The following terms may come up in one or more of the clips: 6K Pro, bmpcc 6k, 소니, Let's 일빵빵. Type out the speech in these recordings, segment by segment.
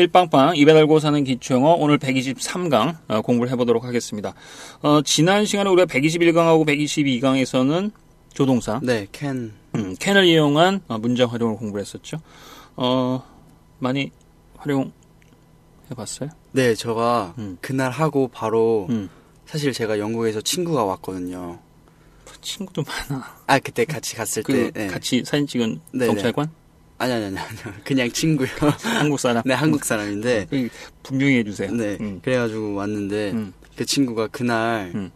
일빵빵 입에 달고 사는 기초영어 오늘 123강 공부를 해보도록 하겠습니다. 지난 시간에 우리가 121강하고 122강에서는 조동사 can. can을 이용한 문장 활용을 공부를 했었죠. 많이 활용해봤어요? 네, 제가 그날 하고 바로 사실 제가 영국에서 친구가 왔거든요. 친구도 많아. 아, 그때 같이 갔을 때. 네. 같이 사진 찍은 네네. 경찰관? 아니. 그냥 친구요. 한국 사람? 네, 한국 사람인데. 분명히 해주세요. 네. 그래가지고 왔는데, 그 친구가 그날,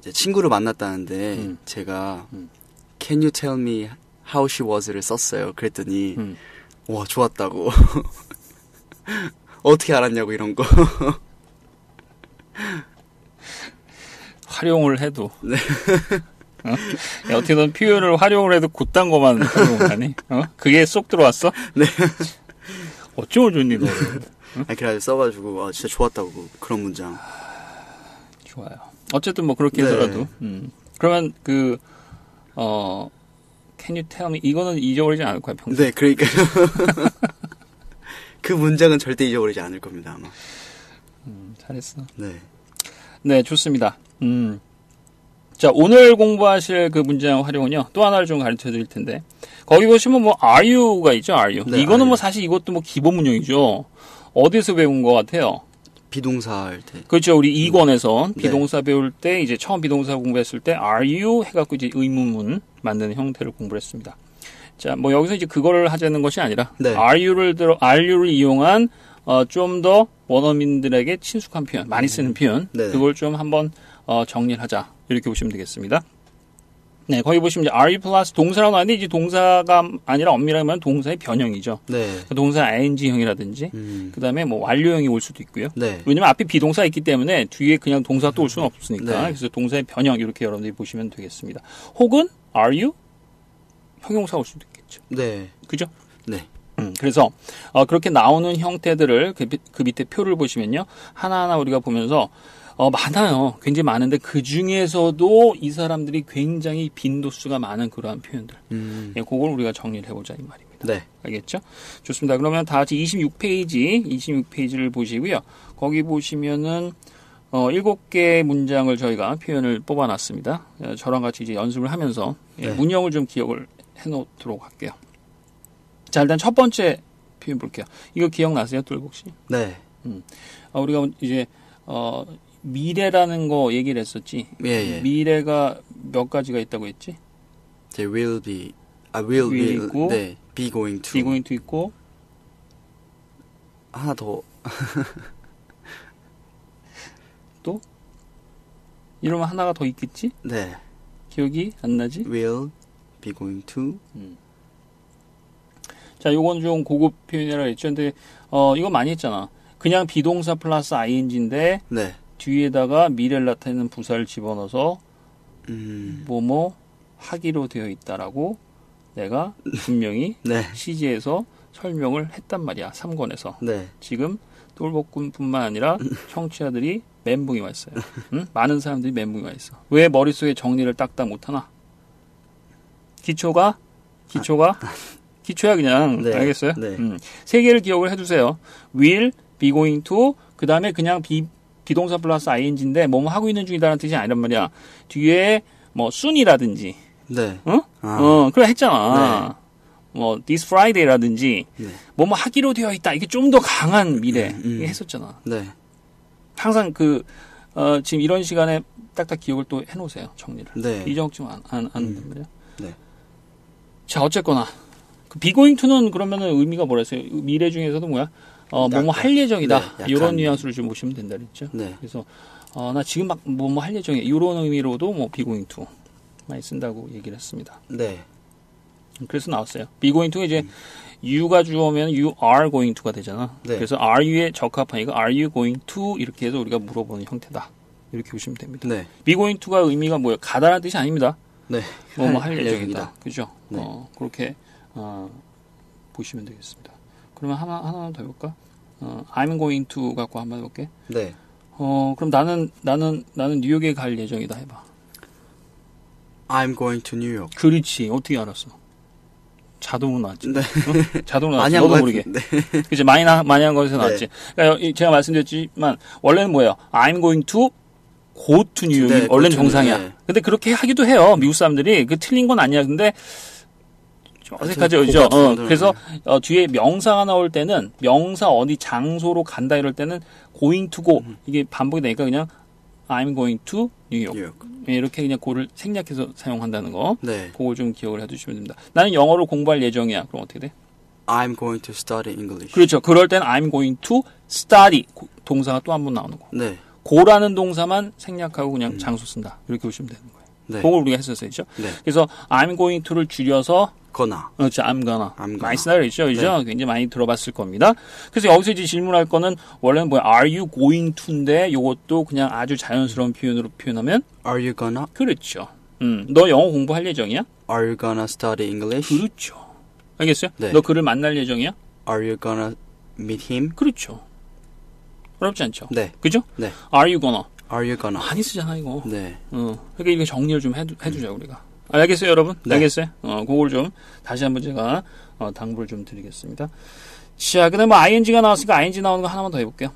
이제 친구를 만났다는데, 제가, Can you tell me how she was를 썼어요. 그랬더니, 와, 좋았다고. 어떻게 알았냐고, 이런 거. 활용을 해도. 네. 어? 야, 어떻게든 표현을 활용을 해도 곧단 거만 활용하니? 그게 쏙 들어왔어? 네. 어쩌고 좋니, 너? 응? 그래가지고 써가지고, 진짜 좋았다고, 그런 문장. 좋아요. 어쨌든 뭐, 그렇게 해서라도. 네. 그러면 그, can you tell me? 이거는 잊어버리지 않을 거야, 평소에. 네, 그러니까요. 그 문장은 절대 잊어버리지 않을 겁니다, 아마. 잘했어. 네. 네, 좋습니다. 자, 오늘 공부하실 그 문장 활용은요, 또 하나를 좀 가르쳐 드릴 텐데, 거기 보시면 뭐, are you가 있죠, are you. 네, 이거는 뭐, 사실 이것도 뭐, 기본 문형이죠. 어디서 배운 것 같아요? 비동사 할 때. 그렇죠. 우리 2권에선 비동사 네. 배울 때, 이제 처음 비동사 공부했을 때, are you 해갖고 이제 의문문 만드는 형태를 공부를 했습니다. 자, 뭐, 여기서 이제 그거를 하자는 것이 아니라, 네. are you를 이용한, 좀 더 원어민들에게 친숙한 표현, 많이 쓰는 표현, 네네. 그걸 좀 한번, 정리를 하자. 이렇게 보시면 되겠습니다. 네, 거기 보시면 이제 are plus 동사라고 하는데 이제 동사가 아니라 엄밀하게 말하면 동사의 변형이죠. 네. 동사 ing형이라든지 그다음에 뭐 완료형이 올 수도 있고요. 네. 왜냐면 앞에 비동사 있기 때문에 뒤에 그냥 동사 또 올 수는 없으니까. 네. 그래서 동사의 변형 이렇게 여러분들이 보시면 되겠습니다. 혹은 are you 형용사 올 수도 있겠죠. 네. 그죠? 네. 그래서 그렇게 나오는 형태들을 그 밑에 표를 보시면요. 하나하나 우리가 보면서 많아요. 굉장히 많은데 그 중에서도 이 사람들이 굉장히 빈도수가 많은 그러한 표현들. 예, 그걸 우리가 정리를 해보자 이 말입니다. 네. 알겠죠? 좋습니다. 그러면 다 같이 26페이지를 보시고요. 거기 보시면은 7개의 문장을 저희가 표현을 뽑아놨습니다. 저랑 같이 이제 연습을 하면서 네. 예, 문형을 좀 기억을 해놓도록 할게요. 자, 일단 첫 번째 표현 볼게요. 이거 기억나세요, 똘복 씨? 네. 우리가 이제 미래라는 거 얘기를 했었지. 예. 미래가 몇 가지가 있다고 했지? There will be, I will 있고, 네, be going to 있고, 하나 더. 또? 이러면 하나가 더 있겠지? 네. 기억이 안 나지? Will, be going to. 자, 요건 좀 고급 표현이라 했죠. 근데 이거 많이 했잖아. 그냥 비동사 플러스 ing인데 네. 뒤에다가 미래를 나타내는 부사를 집어넣어서 뭐뭐 하기로 되어 있다라고 내가 분명히 네. CG에서 설명을 했단 말이야. 3권에서. 네. 지금 똘복군뿐만 아니라 청취자들이 멘붕이 왔어요. 응? 많은 사람들이 멘붕이 와 있어. 왜 머릿속에 정리를 딱딱 못하나? 기초야 그냥. 네. 알겠어요? 네. 3개를 기억을 해두세요. will be going to 그 다음에 그냥 비동사 플러스 ing인데 뭐뭐 하고 있는 중이다라는 뜻이 아니란 말이야. 뒤에 뭐 soon이라든지 네. 어? 아. 그래 했잖아. 네. 뭐 this Friday라든지 네. 뭐뭐 하기로 되어 있다. 이게 좀 더 강한 미래 했었잖아. 네. 항상 그 지금 이런 시간에 딱딱 기억을 또 해놓으세요. 정리를. 네. 잊어먹지 않는단 말이야. 네. 자, 어쨌거나 그 be going to는 그러면은 의미가 뭐랬어요? 미래 중에서도 뭐야? 뭐뭐 할 예정이다. 네, 이런 뉘앙스를 좀 보시면 된다 그랬죠. 네. 그래서 나 지금 막 뭐뭐 할 예정이야. 이런 의미로도 뭐 be going to 많이 쓴다고 얘기를 했습니다. 네. 그래서 나왔어요. be going to가 이제 you가 주어면 you are going to가 되잖아. 네. 그래서 are you에 적합한 이거 are you going to 이렇게 해서 우리가 물어보는 형태다. 이렇게 보시면 됩니다. 네. be going to가 의미가 뭐예요? 가다라는 뜻이 아닙니다. 네. 뭐뭐 할 예정이다. 그죠? 네. 그렇게 보시면 되겠습니다. 그러면 하나만 더 해볼까? I'm going to 갖고 한번 해볼게. 네. 그럼 나는 뉴욕에 갈 예정이다 해봐. I'm going to New York. 그렇지. 어떻게 알았어? 자동으로 나왔지. 네. 어? 자동으로 나왔지. 너도 모르게. 네. 그치, 많이 한 거에서 나왔지. 네. 그러니까 제가 말씀드렸지만, 원래는 뭐예요? I'm going to go to New York. 네, 원래는 정상이야. 네. 근데 그렇게 하기도 해요. 미국 사람들이. 그 틀린 건 아니야. 근데, 좀 어색하죠. 그죠? 그래서, 뒤에 명사가 나올 때는, 명사 어디 장소로 간다 이럴 때는, going to go. 이게 반복이 되니까 그냥, I'm going to New York. 이렇게 그냥 고를 생략해서 사용한다는 거. 네. 그걸 좀 기억을 해두시면 됩니다. 나는 영어를 공부할 예정이야. 그럼 어떻게 돼? I'm going to study English. 그렇죠. 그럴 땐 I'm going to study. 동사가 또 한 번 나오는 거. 네. 고라는 동사만 생략하고 그냥 장소 쓴다. 이렇게 보시면 되는 거예요. 네. 그걸 우리가 했었어요. 네. 그래서 I'm going to를 줄여서 거나. 그렇죠. I'm gonna. 많이 쓰나요? 그렇죠? 네. 굉장히 많이 들어봤을 겁니다. 그래서 여기서 이제 질문할 거는 원래는 뭐야? Are you going to인데 이것도 그냥 아주 자연스러운 표현으로 표현하면 Are you gonna? 그렇죠. 너 영어 공부할 예정이야? Are you gonna study English? 그렇죠. 알겠어요? 네. 너 그를 만날 예정이야? Are you gonna meet him? 그렇죠. 어렵지 않죠? 네. 그죠? 네. Are you gonna? Are you gonna? 많이 쓰잖아 이거. 네. 그러니까 이거 정리를 좀 해두자 우리가. 알겠어요, 여러분? 네. 알겠어요? 그걸 좀, 다시 한번 제가, 당부를 좀 드리겠습니다. 자, 그 다음에 뭐 ing가 나왔으니까 ing 나오는 거 하나만 더 해볼게요.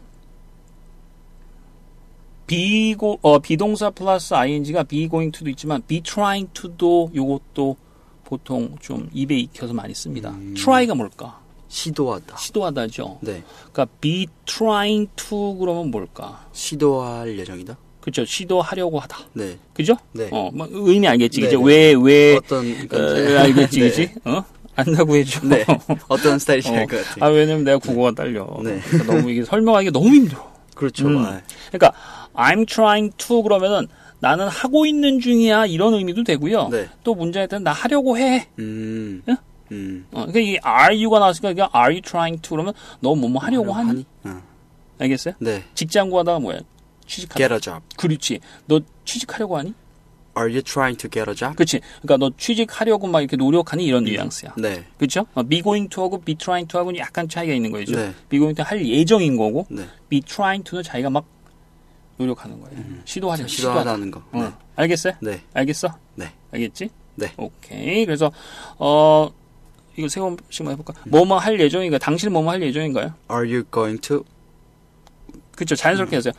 비동사 플러스 ing가 be going to도 있지만, be trying to도 요것도 보통 좀 입에 익혀서 많이 씁니다. try가 뭘까? 시도하다. 시도하다죠? 네. 그러니까 be trying to 그러면 뭘까? 시도할 예정이다? 그렇죠. 시도하려고 하다. 네. 그죠? 네. 뭐 의미 알겠지. 네. 그죠? 왜 어떤 건지 알겠지. 네. 그지? 안다고 해줘. 네. 어떤 스타일인지 알 것 같아요. 아, 왜냐면 내가 국어가 딸려. 네. 그러니까 너무 이게 설명하기 너무 힘들어. 그렇죠. 그러니까 I'm trying to 그러면은 나는 하고 있는 중이야. 이런 의미도 되고요. 네. 또 문제에 따른 나 하려고 해. 응? 그러니까 이 are you가 나왔으니까 그냥 are you trying to 그러면 너 뭐 하려고 하니? 알겠어요? 네. 직장 구하다가 뭐야? 취직하다. Get a job. 그렇지. 너 취직하려고 하니? Are you trying to get a job? 그렇지. 그러니까 너 취직하려고 막 이렇게 노력하니 이런 뉘앙스야. 네. 그렇죠? be going to하고 be trying to하고는 약간 차이가 있는 거죠. 네. be going to 할 예정인 거고, 네. be trying to는 자기가 막 노력하는 거예요. 시도하다는 거. 네. 알겠어요? 네. 알겠어? 네. 알겠지? 네. 오케이. 그래서 이거 세 번씩만 해볼까? 뭐뭐 할 예정인가요? 당신 뭐뭐 할 예정인가요? Are you going to? 그렇죠. 자연스럽게 하세요.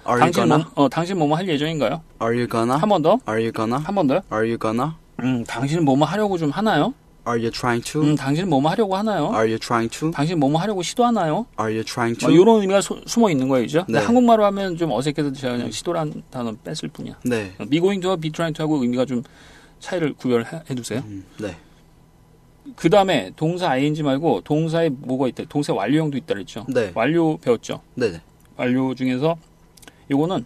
당신 뭐뭐 할 예정인가요? Are you gonna? 한 번 더. Are you gonna? 한 번 더요. Are you gonna? 당신은 뭐뭐 하려고 좀 하나요? Are you trying to? 당신은 뭐뭐 하려고 하나요? Are you trying to? 당신은 뭐뭐 하려고 시도하나요? Are you trying to? 이런 의미가 숨어 있는 거예요, 그죠? 네. 한국말로 하면 좀 어색해서 제가 그냥 시도라는 단어 뺐을 뿐이야. 네. be going to와 be trying to하고 의미가 좀 차이를 구별해두세요. 네. 그 다음에 동사 ing 말고 동사에 뭐가 있대? 동사 완료형도 있다 그랬죠? 네. 완료 배웠죠? 네네. 완료 중에서 요거는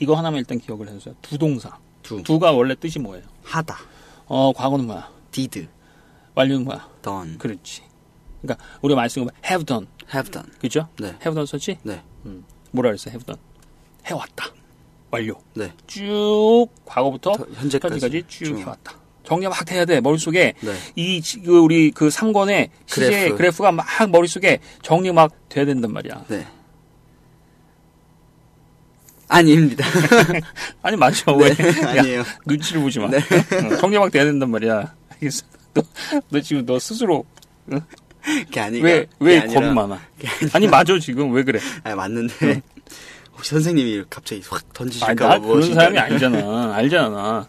이거 하나만 일단 기억을 해주세요. 두동사. 두가 원래 뜻이 뭐예요? 하다. 과거는 뭐야? did. 완료는 뭐야? done. 그렇지. 그러니까 우리가 많이 쓰는 거 have done. have done. 그죠? 네. have done 썼지? 네. 뭐라 그랬어? have done. 해왔다. 완료. 네. 쭉 과거부터 현재까지 쭉 해왔다. 정리 막 해야 돼. 머릿속에 네. 우리 그 3권의 시제 그래프가 막 머릿속에 정리 막 돼야 된단 말이야. 네. 아닙니다. 아니 맞죠. 네, 왜? 아니에요. 야, 눈치를 보지 마. 네. 정리 막 돼야 된단 말이야. 알겠어. 너 지금 너 스스로 응? 왜 겁이 많아? 아니 맞아 지금 왜 그래? 아 맞는데 응? 혹시 선생님이 갑자기 확 던지실까 봐. 나 그런 사람이 아니잖아. 알잖아.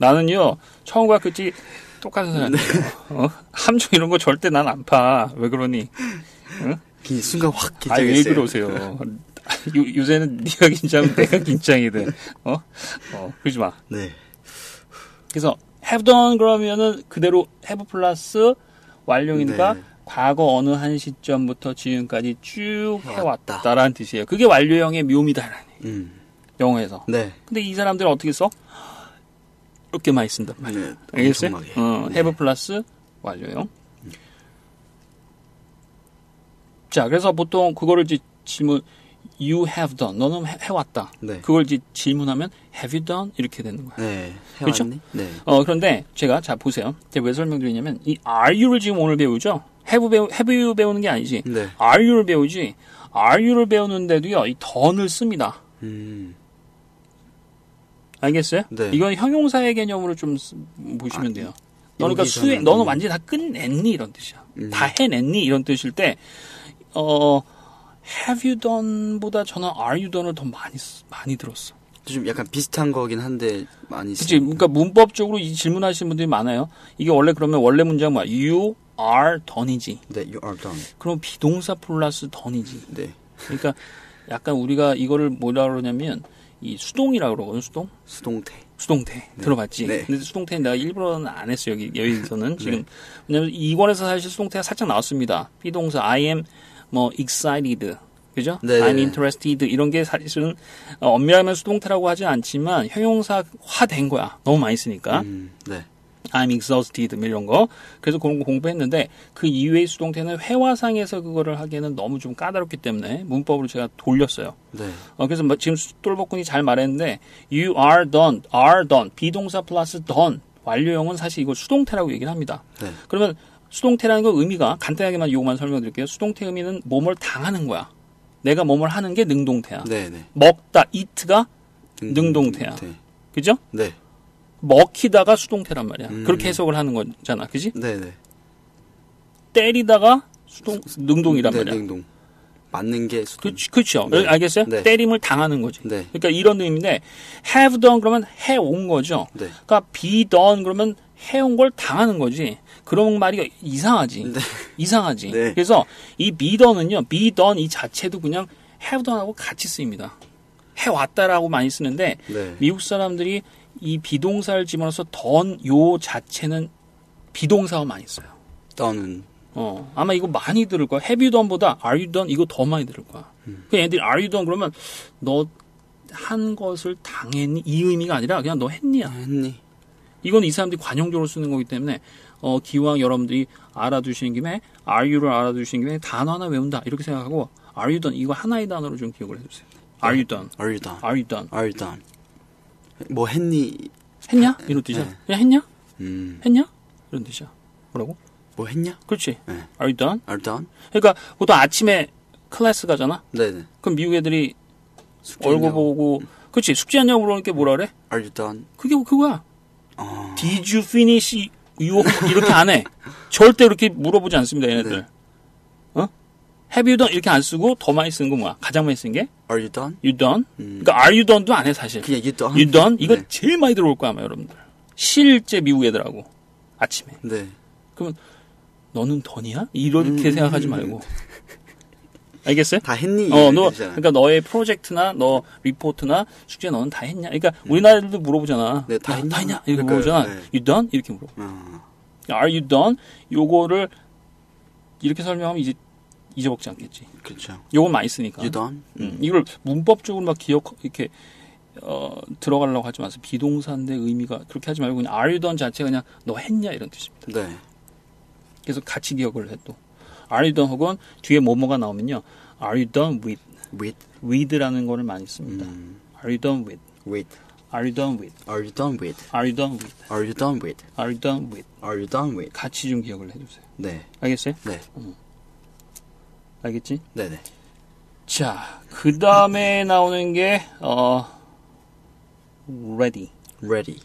나는요 처음과 끝이 똑같은 사람이야. 네. 함정 이런 거 절대 난 안 파. 왜 그러니? 응? 순간 확 긴장했어요. 아, 왜 그러세요? 요새는 네가 긴장하면 내가 긴장이 돼. 그러지 마. 네. 그래서 have done 그러면은 그대로 have 플러스 완료인가? 네. 과거 어느 한 시점부터 지금까지 쭉 해왔다라는 뜻이에요. 그게 완료형의 묘미다라는 얘기예요. 영어에서. 네. 근데 이 사람들은 어떻게 써? 이렇게 많이 쓴단 말이에요. 네, 알겠어요? 네. have 플러스 완료형. 자, 그래서 보통 그거를 이제 질문 You have done. 너는 해왔다. 네. 그걸 이제 질문하면 Have you done? 이렇게 되는 거예요. 네. 그렇죠? 네. 그런데 제가 자 보세요. 제가 왜 설명드리냐면 이 Are you를 지금 오늘 배우죠? Have you 배우는 게 아니지. 네. Are you를 배우지. Are you를 배우는데도요. 이 done을 씁니다. 알겠어요? 네. 이건 형용사의 개념으로 좀 보시면 돼요. 그러니까 너는 완전히 다 끝냈니? 이런 뜻이야. 다 해냈니? 이런 뜻일 때, have you done 보다 저는 are you done을 더 많이 들었어. 좀 약간 비슷한 거긴 한데 많이. 그치. 그러니까 문법적으로 이 질문하시는 분들이 많아요. 이게 원래 그러면 원래 문제가 뭐야? You are done이지. 네, you are done. 그럼 비동사 플러스 done이지. 네. 그러니까 약간 우리가 이거를 뭐라 그러냐면 이 수동이라고 그러거든, 수동. 수동태. 네. 들어봤지? 네. 근데 수동태는 내가 일부러는 안 했어, 여기서는. 지금. 네. 왜냐면 2권에서 사실 수동태가 살짝 나왔습니다. 비동사, I am, excited. 그죠? 네. I'm interested. 이런 게 사실은, 엄밀하면 수동태라고 하진 않지만, 형용사화 된 거야. 너무 많이 쓰니까. 네. I'm exhausted. 이런 거. 그래서 그런 거 공부했는데, 그 이외의 수동태는 회화상에서 그거를 하기에는 너무 좀 까다롭기 때문에, 문법으로 제가 돌렸어요. 네. 그래서 지금 똘복군이 잘 말했는데, you are done, 비동사 플러스 done, 완료형은 사실 이거 수동태라고 얘기를 합니다. 네. 그러면 수동태라는 거 의미가, 간단하게만 요거만 설명드릴게요. 수동태 의미는 몸을 당하는 거야. 내가 몸을 하는 게 능동태야. 네네. 먹다, eat가 능동태야. 그죠? 네. 먹히다가 수동태란 말이야. 그렇게 해석을 하는 거잖아. 그지? 네네. 때리다가 능동이란 네, 말이야. 능동. 맞는 게 수동. 그렇죠. 네. 알겠어요? 네. 때림을 당하는 거지. 네. 그러니까 이런 의미인데 have done 그러면 해온 거죠. 네. 그러니까 be done 그러면 해온 걸 당하는 거지. 그런 말이 이상하지. 네. 이상하지. 네. 그래서 이 be done은요. be done 이 자체도 그냥 have done하고 같이 쓰입니다. 해왔다라고 많이 쓰는데 네. 미국 사람들이 이 비동사를 집어넣어서 done 요 자체는 비동사가 많이 써요. done은. 아마 이거 많이 들을 거야. have you done보다 are you done 이거 더 많이 들을 거야. 그 애들이 are you done 그러면 너 한 것을 당했니? 이 의미가 아니라 그냥 너 했니야. 했니. 이건 이 사람들이 관용적으로 쓰는 거기 때문에 기왕 여러분들이 알아두시는 김에 are you를 알아두시는 김에 단어 하나 외운다 이렇게 생각하고 are you done 이거 하나의 단어로 좀 기억을 해주세요. are you done? are you done? are you done? are you done? 뭐 했니? 했냐? 이런 뜻이야. 네. 그냥 했냐? 했냐? 이런 뜻이야. 뭐라고? 뭐 했냐? 그렇지. 네. are you done? are you done? 그러니까 보통 아침에 클래스 가잖아? 네네. 그럼 미국 애들이 얼굴 보고 그렇지. 숙제 하냐고 물어보니까 뭐라 그래? are you done? 그게 그거야. Did you finish? 이렇게 안 해. 절대 그렇게 물어보지 않습니다, 얘네들. 네. Have you done? 이렇게 안 쓰고 더 많이 쓰는 거 뭐야? 가장 많이 쓰는 게? Are you done? You done? 그러니까 are you done도 안 해, 사실. 그냥 you done? You done? 이거 네. 제일 많이 들어올 거야, 아마 여러분들. 실제 미국 애들하고. 아침에. 네. 그러면 너는 done이야? 이렇게 생각하지 말고. 알겠어요? 다 했니? 너, 그러니까 너의 프로젝트나 너 리포트나 숙제 너는 다 했냐? 그러니까 우리나라 애들도 물어보잖아. 네, 다 했냐? 다 했냐? 이렇게 그러니까요, 물어보잖아. 네. You done? 이렇게 물어봐. Are you done? 요거를 이렇게 설명하면 이제 잊어먹지 않겠지. 그렇죠. 요건 많이 쓰니까. You done? 이걸 문법적으로 막 기억, 이렇게, 들어가려고 하지 마세요. 비동사인데 의미가 그렇게 하지 말고 그냥 are you done 자체가 그냥 너 했냐? 이런 뜻입니다. 네. 그래서 같이 기억을 해 또. Are you done 혹은 뒤에 뭐뭐가 나오면요. Are you done with? with? with라는 거를 많이 씁니다. Are you done with? with? Are you done with? Are you done with? Are you done with? Are you done with? Are you done with? Are you done with? 같이 좀 기억을 해주세요. 네. 알겠어요? 네. 알겠지? 네네. 자, 그 다음에 나오는 게 ready. ready.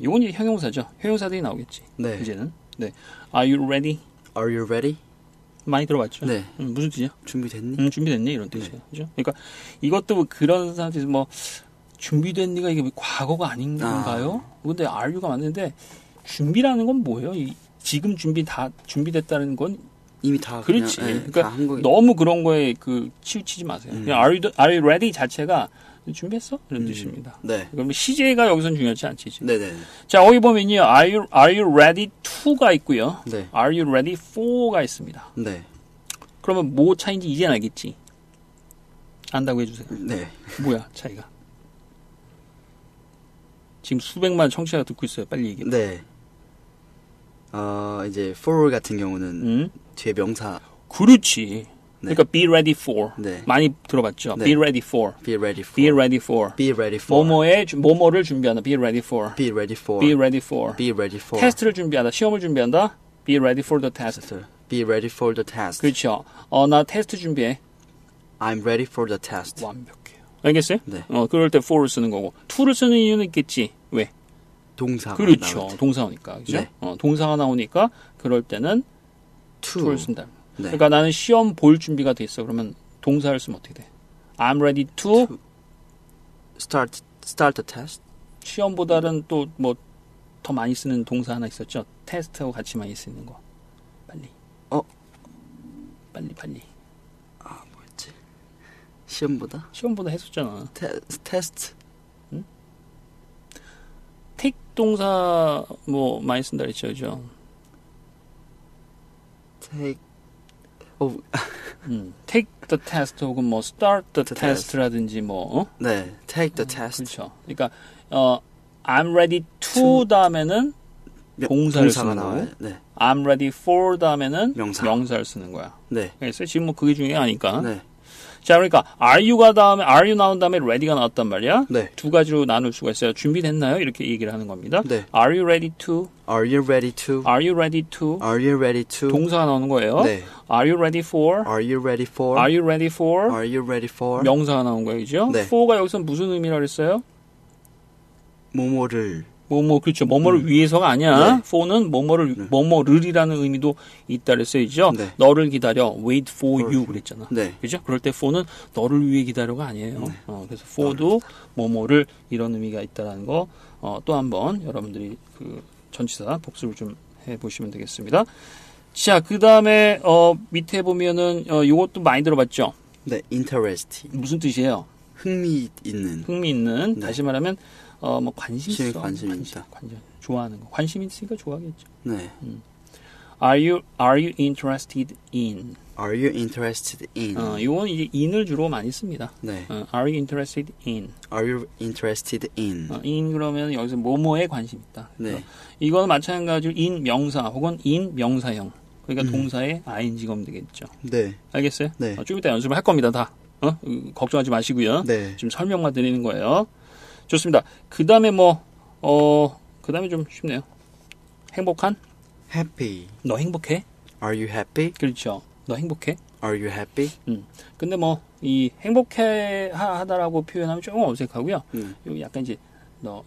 이건 이제 형용사죠. 형용사들이 나오겠지. 네. 이제는. 네. Are you ready? Are you ready? 많이 들어봤죠? 네. 무슨 뜻이야? 준비됐니? 준비됐니? 이런 뜻이에요. 네. 그죠? 그러니까 이것도 그런 상태에서 준비됐니가 이게 과거가 아닌가요? 근데 are you가 맞는데, 준비라는 건 뭐예요? 지금 준비됐다는 건 이미 다. 그렇지. 그냥, 네, 그러니까 다 너무 그런 거에 치우치지 마세요. 그냥 are you ready 자체가 준비했어? 이런 뜻입니다. 네. 그럼 시제가 여기서는 중요하지 않지. 네네. 자, 여기 보면요. Are you ready to가 있고요. 네. Are you ready for가 있습니다. 네. 그러면 뭐 차이인지 이제 알겠지? 안다고 해주세요. 네. 뭐야 차이가? 지금 수백만 청취자가 듣고 있어요. 빨리 얘기해. 네. 이제 for 같은 경우는 뒤에 명사. 그렇지. 네. 그러니까 be ready for. 네. 많이 들어봤죠. 네. Be ready for. Be ready for. Be ready for. Be ready for. 뭐뭐를 준비한다. Be ready for. Be ready for. Be ready for. Be ready for. 테스트를 준비한다. 시험을 준비한다. Be ready for the test. Be ready for the test. 그렇죠. 나 테스트 준비해. I'm ready for the test. 완벽해요. 알겠어요? 네. 그럴 때 for를 쓰는 거고. to를 쓰는 이유는 있겠지. 왜? 동사가 그렇죠. 동사니까. 그렇죠? 네. 동사가 나오니까 그럴 때는 to를 쓴다. 네. 그러니까 나는 시험 볼 준비가 돼 있어. 그러면 동사를 쓰면 어떻게 돼? I'm ready to start the test. 시험보다는 또 뭐 더 많이 쓰는 동사 하나 있었죠. 테스트하고 같이 많이 쓰는 거. 빨리. 빨리. 아, 뭐였지? 시험보다? 시험보다 했었잖아. 테스트. 응? take 동사 뭐 많이 쓴다 그랬죠, 그죠? take the test 혹은 뭐 start the test라든지 뭐. 네, take the test. 그렇죠. 그러니까 I'm ready to 다음에는 동사를 쓰는 거예요. 네. I'm ready for 다음에는 명사를 쓰는 거야. 네. 그래서 지금 뭐 그게 중요하니까. 네. 자, 그러니까 are you 나온 다음에 ready가 나왔단 말이야. 네. 두 가지로 나눌 수가 있어요. 준비됐나요? 이렇게 얘기를 하는 겁니다. 네. Are you ready to? 동사가 나오는 거예요. 네. Are you ready for? 명사가 나온 거예요, 그죠? 네. for가 여기서 무슨 의미라고 했어요? 그렇죠. 뭐뭐를 위해서가 아니야. 네. for는 뭐뭐를이라는 의미도 있다 그랬어요. 네. 너를 기다려. wait for you 그랬잖아. 네. 그죠? 그럴 때 for는 너를 위해 기다려가 아니에요. 네. 그래서 for도 뭐뭐를 이런 의미가 있다라는 거 또 한번 여러분들이 그 전치사 복습을 좀 해보시면 되겠습니다. 자, 그 다음에 밑에 보면은 이것도 많이 들어봤죠? 네, interesting. 무슨 뜻이에요? 흥미 있는. 네. 다시 말하면 뭐 관심, 좋아하는 거. 관심 있으니까 좋아하겠죠. 네. Are you interested in? 이건 이제 in을 주로 많이 씁니다. 네. Are you interested in? in 그러면 여기서 뭐뭐에 관심 있다. 네. 이건 마찬가지로 in 명사 혹은 in 명사형. 그러니까 동사에 ing가 오면 되겠죠. 네. 알겠어요? 네. 좀 이따 연습을 할 겁니다, 다. 걱정하지 마시고요. 네. 지금 설명만 드리는 거예요. 좋습니다. 그 다음에 그 다음에 좀 쉽네요. 행복한? Happy. 너 행복해? Are you happy? 그렇죠. 너 행복해? Are you happy? 근데 이 행복해 하다라고 표현하면 조금 어색하고요. 약간 이제 너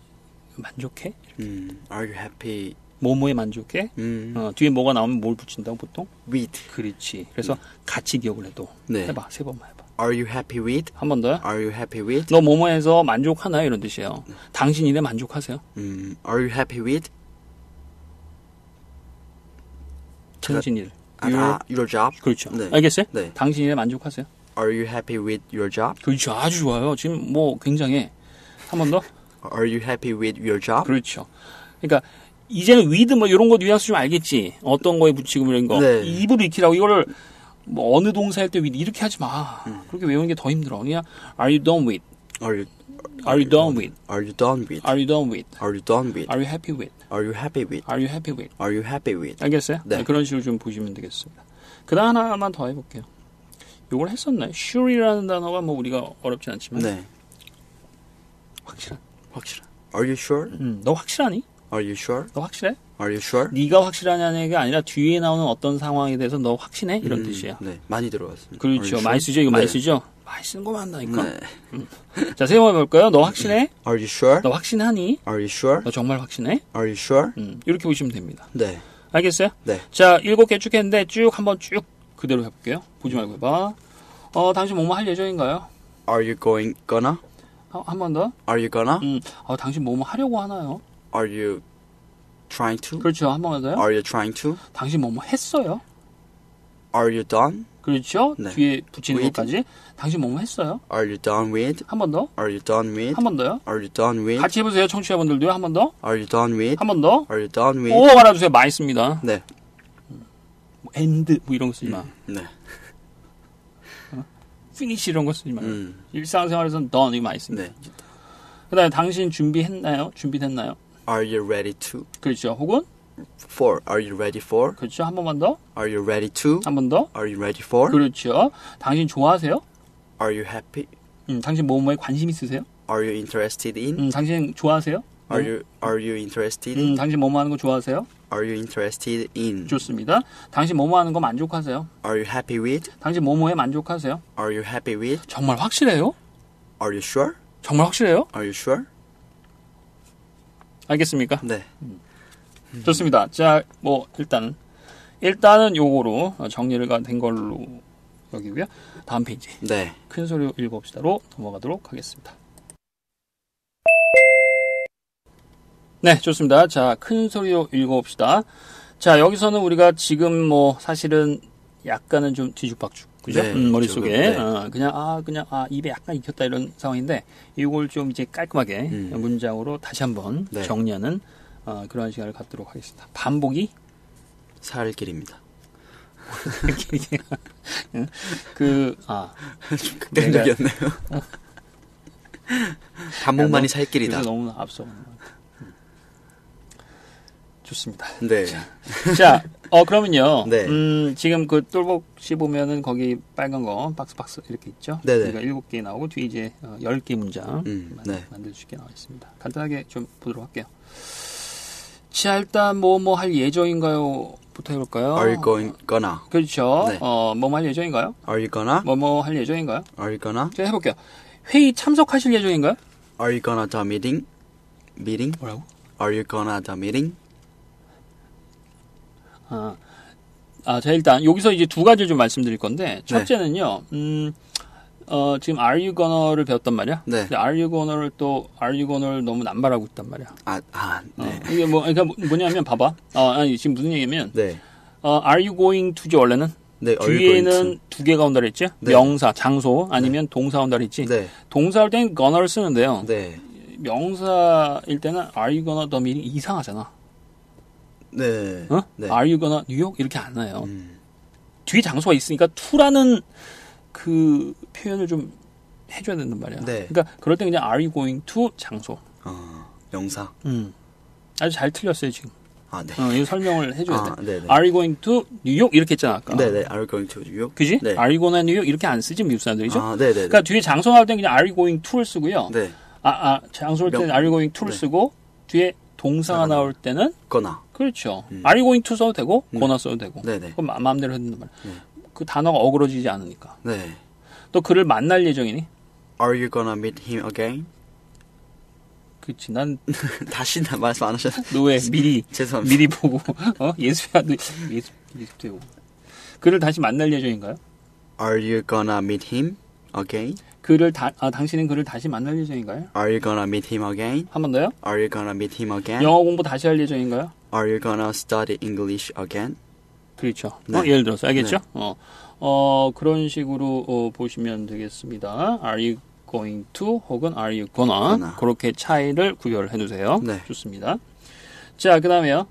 만족해? Are you happy? 뭐뭐에 만족해? 뒤에 뭐가 나오면 뭘 붙인다고 보통? With. 그렇지. 그래서 같이 기억을 해도. 네. 해봐. 세 번만 해봐. Are you happy with? 한 번 더요. Are you happy with? 너 뭐뭐해서 만족하나요? 이런 뜻이에요. 당신 일에 만족하세요? Are you happy with? 당신 일. Your job? 그렇죠. 네. 알겠어요? 네. 당신 일에 만족하세요? Are you happy with your job? 그렇죠. 아주 좋아요. 지금 굉장해. 한 번 더. Are you happy with your job? 그렇죠. 그러니까 이제는 with 이런 거 뉘앙스 좀 알겠지. 어떤 거에 붙이고 이런 거. 네. 입으로 익히라고 이거를 어느 동사 할 때 with 이렇게 하지 마. 그렇게 외우는 게 더 힘들어. 그냥 Are you done with? Are you happy with? 알겠어요? 네. 그런 식으로 좀 보시면 되겠습니다. 그다음 하나만 더 해볼게요. 이걸 했었나요? sure이라는 단어가 우리가 어렵진 않지만. 네. 확실한. Are you sure? 너 확실하니? Are you sure? 너 확실해? Are you sure? 네가 확실하냐는 게 아니라 뒤에 나오는 어떤 상황에 대해서 너 확신해? 이런 뜻이야. 네, 많이 들어왔습니다. 그렇죠. 많이 쓰죠? 이거 네. 많이 쓰죠? 많이 쓰는 거 맞나니까. 네. 자, 세 번 해볼까요? 너 확신해? Are you sure? 너 확신하니? Are you sure? 너 정말 확신해? Are you sure? 이렇게 보시면 됩니다. 네. 알겠어요? 네. 자, 7개 쭉 했는데 한번 그대로 해볼게요. 보지 말고 해봐. 당신 뭐뭐 할 예정인가요? Are you gonna? 한 번 더. Are you gonna? 당신 뭐뭐 하려고 하나요? Are you trying to? 그렇죠. 한 번 더요. Are you trying to? 당신 뭐뭐 했어요? Are you done? 그렇죠. 네. 뒤에 붙이는 것까지. 당신 뭐뭐 했어요? Are you done with? 한 번 더. Are you done with? 한 번 더요. Are you done with? 같이 해보세요. 청취자분들도요. 한 번 더. Are you done with? 한 번 더. Are you done with? 오, 알아주세요. 많이 씁니다. 네. end 이런 거 쓰지 마. 네. finish 이런 거 쓰지 마. 일상생활에서는 done 이거 많이 씁니다. 네. 그 다음에 당신 준비했나요? 준비됐나요? Are you ready to? 그렇죠. 혹은 for. Are you ready for? 그렇죠. 한 번만 더. Are you ready to? 한 번 더. Are you ready for? 그렇죠. 당신 좋아하세요? Are you happy? 당신 뭐뭐에 관심 있으세요? Are you interested in? 당신 좋아하세요? Are you interested in? 당신 뭐뭐 하는 거 좋아하세요? Are you interested in? 좋습니다. 당신 뭐뭐 하는 거 만족하세요? Are you happy with? 당신 뭐뭐에 만족하세요? Are you happy with? 정말 확실해요? Are you sure? 정말 확실해요? Are you sure? 알겠습니까? 네. 좋습니다. 자, 뭐 일단은 요거로 정리가 된 걸로 여기고요. 다음 페이지. 네. 큰 소리로 읽어봅시다로 넘어가도록 하겠습니다. 네, 좋습니다. 자, 큰 소리로 읽어봅시다. 자, 여기서는 우리가 지금 뭐 사실은 약간은 좀 뒤죽박죽. 그죠? 네, 머릿속에. 네. 그냥 입에 약간 익혔다 이런 상황인데, 이걸 좀 이제 깔끔하게 문장으로 다시 한번 네. 정리하는 그런 시간을 갖도록 하겠습니다. 반복이 살 길입니다. 좀 극단적이었네요. 반복만이 살 길이다. 너무 앞서. 좋습니다. 네. 자, 그러면요. 네. 지금 그 똘복씨 보면은 거기 빨간 거 박스 이렇게 있죠? 네. 그러니까 7개 나오고 뒤에 이제 10개 문장 만들 수 있게 나와 있습니다. 간단하게 좀 보도록 할게요. 자, 일단 뭐 할 예정인가요? 부터 해볼까요? Are going gonna. 그렇죠. 네. 뭐 할 예정인가요? Are you gonna? 뭐 할 예정인가요? Are you gonna? 제가 해볼게요. 회의 참석하실 예정인가요? Are you gonna the meeting? Meeting? 뭐라고? Are you gonna the meeting? 제가 일단 여기서 이제 두 가지를 좀 말씀드릴 건데, 첫째는요, 네. 지금 are you gonna를 배웠단 말이야. 네. 근데 are you gonna를 또 are you gonna를 너무 남발하고 있단 말이야. 네. 이게 그러니까 뭐냐면 봐봐. 지금 무슨 얘기냐면, 네. Are you going to지 원래는 네, 뒤에는 두 개가 온다 그랬지. 네. 명사, 장소 아니면 네. 동사 온다 그랬지. 네. 동사일 때는 gonna를 쓰는데요. 네. 명사일 때는 are you gonna the meeting 이상하잖아. 네. 어? 네. Are you gonna 뉴욕? 이렇게 안 나요. 뒤에 장소가 있으니까 to라는 그 표현을 좀 해줘야 된단 말이야. 네. 그러니까 그럴 때 그냥 are you going to 장소. 명사. 아주 잘 틀렸어요 지금. 네. 이 설명을 해줘야 돼. 네네. Are you going to 뉴욕? 이렇게 했잖아 아까. 네네. Are you going to 뉴욕? 그지? 네. Are you gonna 뉴욕? 이렇게 안 쓰지 미국 사람들이죠. 네네. 그러니까 뒤에 장소 나올 때 그냥 are you going to를 쓰고요. 네. 장소일 때는 are you going to를 네. 쓰고 뒤에 동사가 나올 때는 거나. 그렇죠. Are you going to 써도 되고 거나 써도 되고. 네네. 그럼 마음대로 해도 된단 말이야. 네. 그 단어가 어그러지지 않으니까. 네. 또 그를 만날 예정이니? Are you gonna meet him again? 그치, 난 다시 말씀 안 하셨는데. 노예 미리 죄송합니다. 미리 보고 예수야 너 예수 그를 다시 만날 예정인가요? Are you gonna meet him again? 그를 당신은 그를 다시 만날 예정인가요? Are you gonna meet him again? 한 번 더요? Are you gonna meet him again? 영어 공부 다시 할 예정인가요? Are you gonna study English again? 그렇죠. 네. 예를 들어서 알겠죠? 네. 그런 식으로 보시면 되겠습니다. Are you going to 혹은 are you gonna 그렇게 차이를 구별을 해두세요. 네. 좋습니다. 자, 그 다음에요.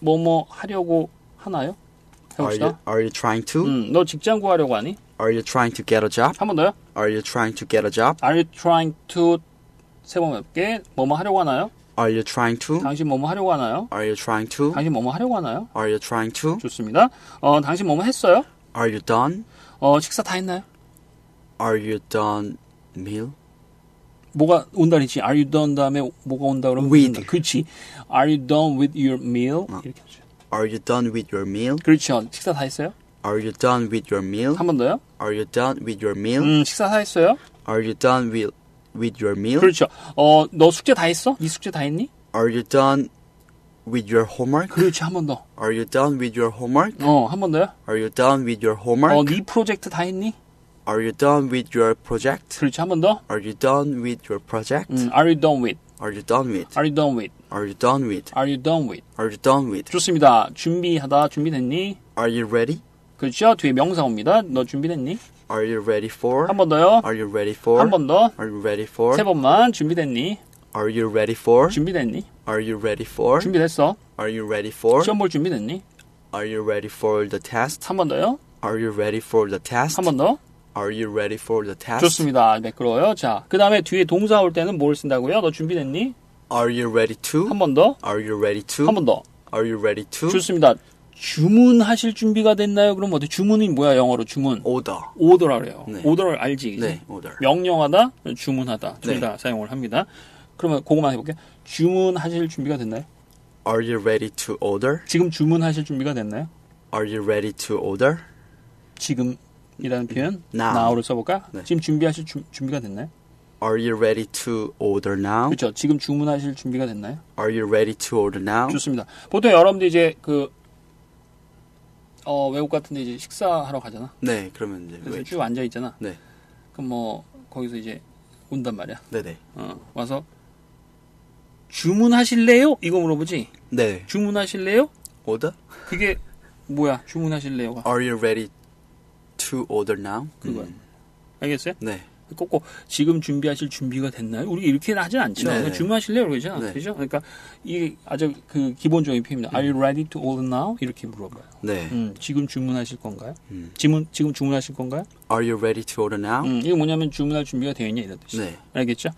뭐뭐 하려고 하나요? 해봅시다. Are you trying to? 너 직장 구하려고 하니? Are you trying to get a job? 한 번 더요? Are you trying to get a job? Are you trying to 세 번 몇 개? 뭐뭐 하려고 하나요? Are you trying to? 당신 뭐뭐 하려고 하나요? Are you trying to? 당신 뭐뭐 하려고 하나요? Are you trying to? 좋습니다. 당신 뭐뭐 했어요? Are you done? 식사 다 했나요? Are you done meal? 뭐가 온다 그랬지? Are you done 다음에 뭐가 온다 그러면 with. 그렇지. Are you done with your meal? 이렇게 하죠. Are you done with your meal? 그렇죠. 식사 다 했어요? Are you done with your meal? 한 번 더요? Are you done with your meal? 식사 다 했어요? Are you done with your meal? 그렇죠. 너 숙제 다 했어? 네 숙제 다 했니? Are you done with your homework? 그렇지, 한 번 더. Are you done with your homework? 한 번 더요? Are you done with your homework? 네 프로젝트 다 했니? Are you done with your project? 그렇지, 한 번 더. Are you done with your project? Are you done with? Are you done with? Are you done with? Are you done with? Are you done with? Are you done with? 좋습니다. 준비하다, 준비됐니? Are you ready? 그렇죠, 뒤에 명사 옵니다. 너 준비됐니? Are you ready for? 한 번 더요. Are you ready for? 한 번 더. Are you ready for? 세 번만. 준비됐니? Are you ready for? 준비됐니? Are you ready for? 준비됐어. Are you ready for? 시험 볼 준비됐니? Are you ready for the test? 한 번 더요. Are you ready for the test? 한 번 더. Are you ready for the test? 좋습니다. 매끄러워요. 자, 그 다음에 뒤에 동사 올 때는 뭘 쓴다고요? 너 준비됐니? Are you ready to? 한 번 더. Are you ready to? 한 번 더. Are you ready to? 좋습니다. 주문하실 준비가 됐나요? 그럼 어때? 주문이 뭐야? 영어로 주문. Order. Order라 그래요. 네. Order를 알지? 네. Order. 명령하다, 주문하다. 둘 다 네. 사용을 합니다. 그러면 그거만 해볼게요. 주문하실 준비가 됐나요? Are you ready to order? 지금 주문하실 준비가 됐나요? Are you ready to order? 지금이라는 표현. Now를 써볼까? 네. 지금 준비하실 준비가 됐나요? Are you ready to order now? 그렇죠. 지금 주문하실 준비가 됐나요? Are you ready to order now? 좋습니다. 보통 여러분들 이제 그 외국 같은데 이제 식사하러 가잖아. 네, 그러면 이제 그래서 쭉 앉아 있잖아. 네. 그럼 뭐 거기서 이제 온단 말이야. 네네. 와서 주문하실래요? 이거 물어보지. 네. 주문하실래요? Order? 그게 뭐야? 주문하실래요가. Are you ready to order now? 그거. 알겠어요? 네. 꼭꼭 지금 준비하실 준비가 됐나요? 우리 이렇게는 하진 않죠. 주문하실래요? 그러잖아. 네. 그죠? 그러니까 이게 아주 그 기본적인 표현입니다. Are you ready to order now? 이렇게 물어봐요. 네. 지금 주문하실 건가요? 지금 주문하실 건가요? Are you ready to order now? 이게 뭐냐면 주문할 준비가 되어 있냐 이런 뜻이죠. 네. 알겠죠?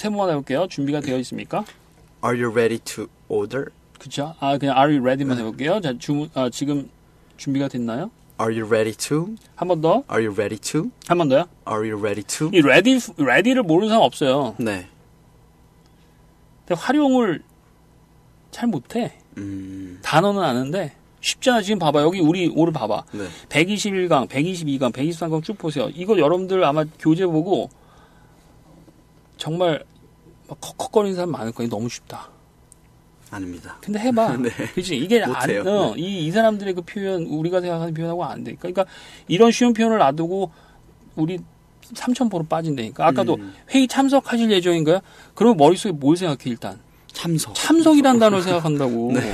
세모만 해볼게요. 준비가 되어 있습니까? Are you ready to order? 그죠? 그냥 Are you ready만 해볼게요. 자, 지금 준비가 됐나요? Are you ready to? 한 번 더. Are you ready to? 한 번 더요. Are you ready to? 이 ready를 모르는 사람 없어요. 네. 근데 활용을 잘 못해. 단어는 아는데 쉽잖아. 지금 봐봐. 여기 우리 오늘 봐봐. 네. 121강, 122강, 123강 쭉 보세요. 이거 여러분들 아마 교재 보고 정말 막 컥컥거리는 사람 많을 거예요. 너무 쉽다. 아닙니다. 근데 해봐. 네. 그치? 이게 네. 이 사람들의 그 표현, 우리가 생각하는 표현하고 안 되니까. 그러니까 이런 쉬운 표현을 놔두고 우리 3,000%로 빠진다니까. 아까도 회의 참석하실 예정인가요? 그러면 머릿속에 뭘 생각해, 일단? 참석. 참석이란 단어를 생각한다고. 네.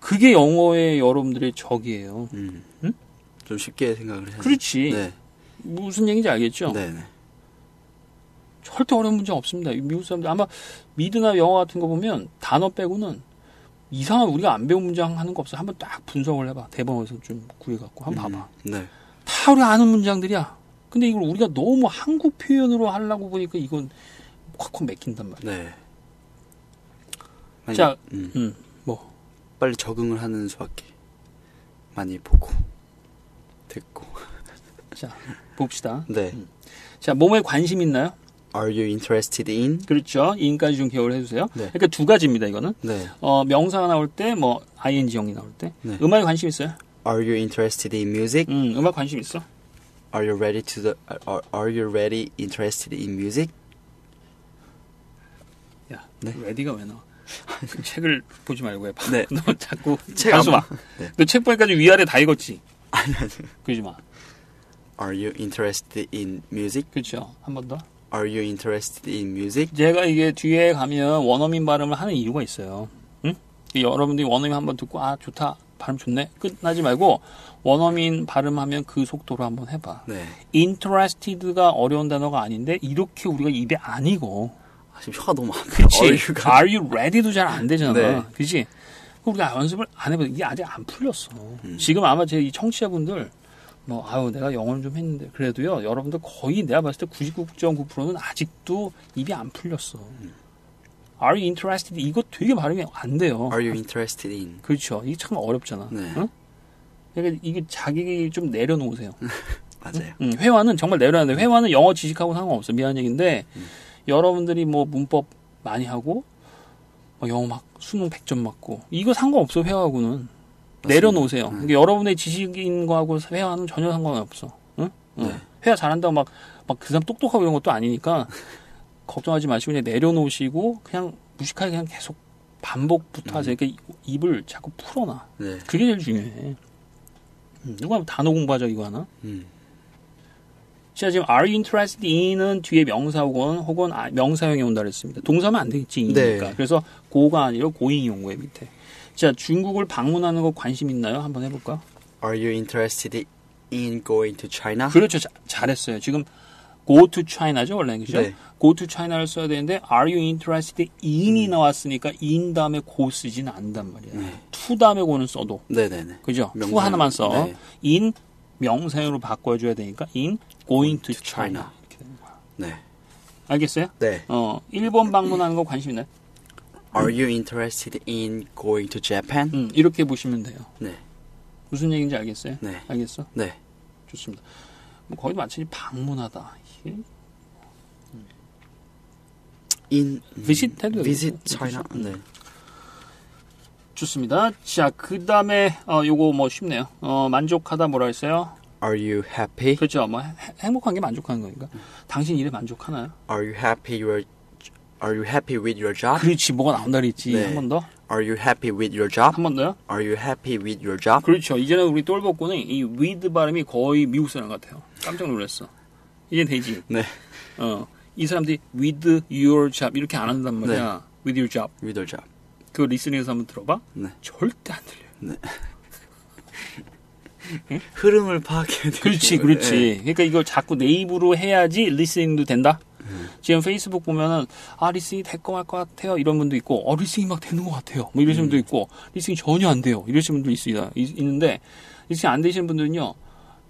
그게 영어의 여러분들의 적이에요. 응? 좀 쉽게 생각을 해야 돼. 그렇지. 네. 무슨 얘기인지 알겠죠? 네네. 절대 어려운 문제 없습니다. 미국 사람들 아마 미드나 영어 같은 거 보면 단어 빼고는 이상한 우리가 안 배운 문장 하는 거 없어요. 한번 딱 분석을 해봐. 대본에서 좀 구해갖고 한번 봐봐. 네. 다 우리 아는 문장들이야. 근데 이걸 우리가 너무 한국 표현으로 하려고 보니까 이건 확확 맥힌단 말이야. 네. 많이, 자, 뭐 빨리 적응을 하는 수밖에. 많이 보고 듣고. 자, 봅시다. 네. 자, 몸에 관심 있나요? Are you interested in? 그렇죠. in까지 좀 기억을 해주세요. 네. 그러니까 두 가지입니다, 이거는. 네. 명사가 나올 때, 뭐, ing형이 나올 때. 네. 음악에 관심 있어요? Are you interested in music? 음악 관심 있어? Are you really interested in music? 야, 네? ready가 왜 나와? 책을 보지 말고 해봐. 네. 너 자꾸 책 안 봐. 네. 너 책 보니까 위아래 다 읽었지? 아니. 그러지 마. Are you interested in music? 그렇죠. 한 번 더. Are you interested in music? 제가 이게 뒤에 가면 원어민 발음을 하는 이유가 있어요. 응? 여러분들이 원어민 한번 듣고 아 좋다 발음 좋네 끝나지 말고 원어민 발음하면 그 속도로 한번 해봐. 네. interested가 어려운 단어가 아닌데 이렇게 우리가 입에 안 익어. 지금 혀가 너무 아파. 그렇지. Are you ready도 잘 안 되잖아. 네. 그렇지. 우리가 연습을 안 해봐. 이게 아직 안 풀렸어. 지금 아마 제 이 청취자분들. 뭐 아유 내가 영어는 좀 했는데 그래도요 여러분들 거의 내가 봤을 때 99.9%는 아직도 입이 안 풀렸어. Are you interested? 이거 되게 발음이 안 돼요. Are you interested in? 그렇죠. 이게 참 어렵잖아. 네. 응? 그러니까 이게 자기 좀 내려놓으세요. 맞아요. 응? 회화는 정말 내려놔야 돼. 회화는 영어 지식하고 상관없어. 미안한 얘기인데 여러분들이 뭐 문법 많이 하고 뭐 영어 막 수능 100점 맞고 이거 상관없어 회화하고는. 내려놓으세요. 그러니까 여러분의 지식인 거하고 회화는 전혀 상관없어. 응? 네. 회화 잘한다고 막 그 사람 똑똑하고 이런 것도 아니니까 걱정하지 마시고 그냥 내려놓으시고 그냥 무식하게 그냥 계속 반복부터 하세요. 그러니까 입을 자꾸 풀어놔. 네. 그게 제일 중요해. 누가 단어 공부하자 이거 하나? 제가 지금 are you interested in은 뒤에 명사 혹은 명사형이 온다 그랬습니다. 동사면 안 되겠지. 이니까. 네. 그래서 고가 아니라 고잉 용구의 밑에. 자, 중국을 방문하는 거 관심 있나요? 한번 해볼까? Are you interested in going to China? 그렇죠. 잘했어요. 지금 go to China죠. 원래는 그렇죠? 네. go to China를 써야 되는데 are you interested in이 나왔으니까 in 다음에 go 쓰진 않단 말이야. 네. to 다음에 go는 써도. 네네네. 그죠? 명사형. to 하나만 써. 네. in 명사형으로 바꿔줘야 되니까 in going to China. 이렇게 되는 거야. 네. 알겠어요? 네. 일본 방문하는 거 관심 있나요? Are you interested in going to Japan? 이렇게 보시면 돼요. 네. 무슨 얘기인지 알겠어요? 네. 알겠어? 네. 좋습니다. 뭐 거기도 마찬가지 방문하다. visit China. 네. 좋습니다. 자, 그 다음에 요거 뭐 쉽네요. 만족하다 뭐라 했어요? Are you happy? 그렇죠. 뭐 행복한 게 만족하는 거니까. 당신 일에 만족하나요? Are you happy with your job? 그렇지. 뭐가 나온다 그랬지. 네. 한 번 더. Are you happy with your job? 한 번 더요. Are you happy with your job? 그렇죠. 이제는 우리 똘복고는 이 with 발음이 거의 미국 사람 같아요. 깜짝 놀랐어. 이제 되지. 네. 이 사람들이 with your job 이렇게 안 한단 말이야. 네. With your job. With your job. 그 리스닝에서 한번 들어봐. 네. 절대 안 들려요. 네. 응? 흐름을 파악해야 돼. 그렇지, 그렇지. 네. 그러니까 이걸 자꾸 내 입으로 해야지 리스닝도 된다. 지금 페이스북 보면은 아 리스닝 될 거 말 것 같아요 이런 분도 있고, 어 리스닝 막 되는 것 같아요 뭐 이러시는 분도 있고, 리스닝 전혀 안 돼요 이러시는 분도 있습니다. 있는데 리스닝 안 되시는 분들은요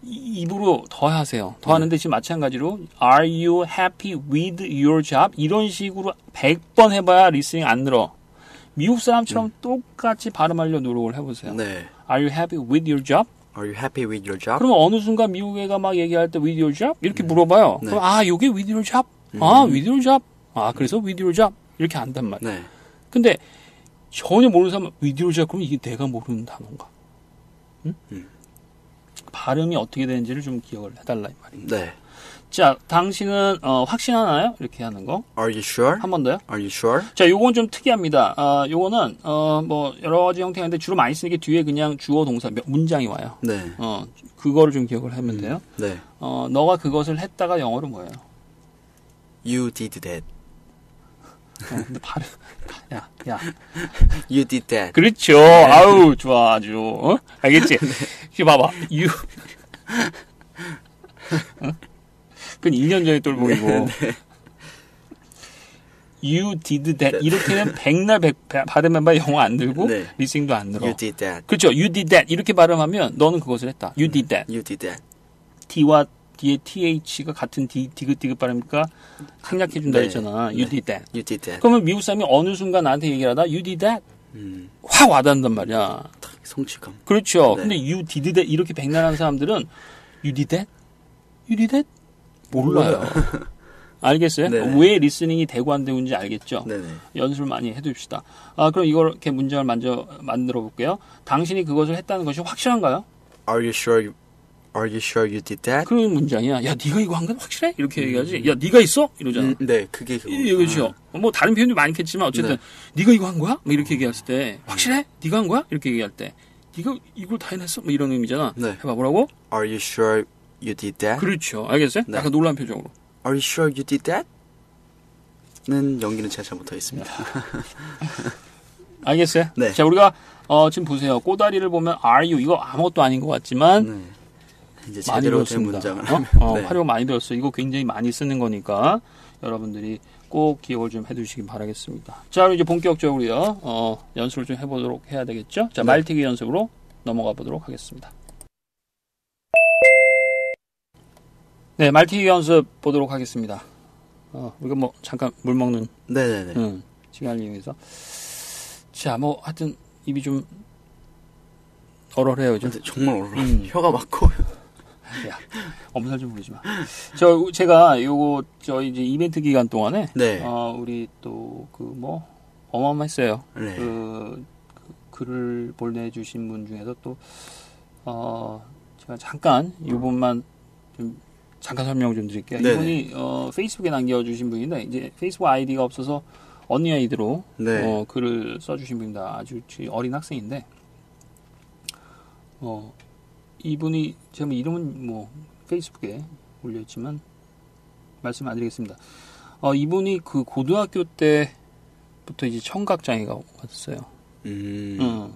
입으로 더 하세요. 더 하는데 지금 마찬가지로 Are you happy with your job 이런 식으로 100번 해봐야 리스닝 안 늘어. 미국 사람처럼 똑같이 발음하려 노력을 해보세요. 네. Are you happy with your job? Are you happy with your job? 그럼 어느 순간 미국 애가 막 얘기할 때 with your job? 이렇게 물어봐요. 네. 그럼 아, 요게 with your job? 아, with your job? 아, 그래서 with your job? 이렇게 안단 말이에요. 네. 근데 전혀 모르는 사람은 with your job? 그럼 이게 내가 모르는 단어인가? 응? 발음이 어떻게 되는지를 좀 기억을 해달라 이 말입니다. 네. 자, 당신은 확신하나요? 이렇게 하는 거. Are you sure? 한 번 더요. Are you sure? 자, 요건 좀 특이합니다. 요거는 뭐 여러 가지 형태인데 주로 많이 쓰는 게 뒤에 그냥 주어 동사 문장이 와요. 네. 그거를 좀 기억을 하면 돼요. 네. 너가 그것을 했다가 영어로 뭐예요? You did that. 근데 발음 야. You did that. 그렇죠. 네. 아우, 좋아 아주. 알겠지? 이게 봐 봐. You 응? 그건 1년 전에 똘보이고. 네. You did that. 이렇게는 백날 백 발음만 봐 영어 안 들고 네. 리스닝도 안 들어. You did that. 그렇죠. You did that. 이렇게 발음하면 너는 그것을 했다. You did that. You did that. D와 D의 TH가 같은 D, 디귿디귿 발음이니까 생략해준다 네. 했잖아. You 네. did that. You did that. 그러면 미국 사람이 어느 순간 나한테 얘기를 하다 You did that. 확 와닿는단 말이야. 성취감. 그렇죠. 네. 근데 You did that. 이렇게 백날한 사람들은 You did that. You did that. 몰라요. 알겠어요? 네네. 왜 리스닝이 되고 안 되는지 알겠죠? 네네. 연습을 많이 해둡시다. 아, 그럼 이걸 이렇게 문장을 만들어 볼게요. 당신이 그것을 했다는 것이 확실한가요? Are you sure? Are you sure you did that? 그런 문장이야. 야, 네가 이거 한 건 확실해? 이렇게 얘기하지. 야, 네가 있어? 이러잖아. 네, 그게 그렇죠. 뭐 다른 표현도 많겠지만 어쨌든 네. 네가 이거 한 거야? 뭐 이렇게 얘기했을 때 확실해? 네가 한 거야? 이렇게 얘기할 때 네가 이걸 다 해냈어? 뭐 이런 의미잖아. 네. 해봐 뭐라고? Are you sure? You did that? 그렇죠. 알겠어요? 네. 약간 놀란 표정으로. Are you sure you did that? 는 연기는 제가 잘 못하겠습니다. 알겠어요? 네. 자, 우리가 지금 보세요. 꼬다리를 보면 Are you? 이거 아무것도 아닌 것 같지만 네. 이제 제대로 된 문장을 네. 활용 많이 들었어요. 이거 굉장히 많이 쓰는 거니까 여러분들이 꼭 기억을 좀 해두시기 바라겠습니다. 자, 그럼 이제 본격적으로요. 연습을 좀 해보도록 해야 되겠죠? 자, 네. 말티기 연습으로 넘어가 보도록 하겠습니다. 네, 말티기 연습 보도록 하겠습니다. 우리가 뭐 잠깐 물 먹는 네네네. 시간을 이용해서 자, 뭐 하여튼 입이 좀 얼얼해요. 요즘. 정말 얼얼해. 혀가 막고. 야, 엄살 좀 부리지 마. 제가 요거 저희 이제 이벤트 기간 동안에 네. 우리 또 그 뭐 어마어마했어요. 네. 그 글을 보내주신 분 중에서 또 제가 잠깐 요분만 좀 잠깐 설명 좀 드릴게요. 네네. 이분이 페이스북에 남겨주신 분인데 이제 페이스북 아이디가 없어서 언니 아이디로 네. 글을 써주신 분입니다. 아주 어린 학생인데 이분이 제가 이름은 뭐 페이스북에 올렸지만 말씀 안 드리겠습니다. 이분이 그 고등학교 때부터 이제 청각장애가 왔어요.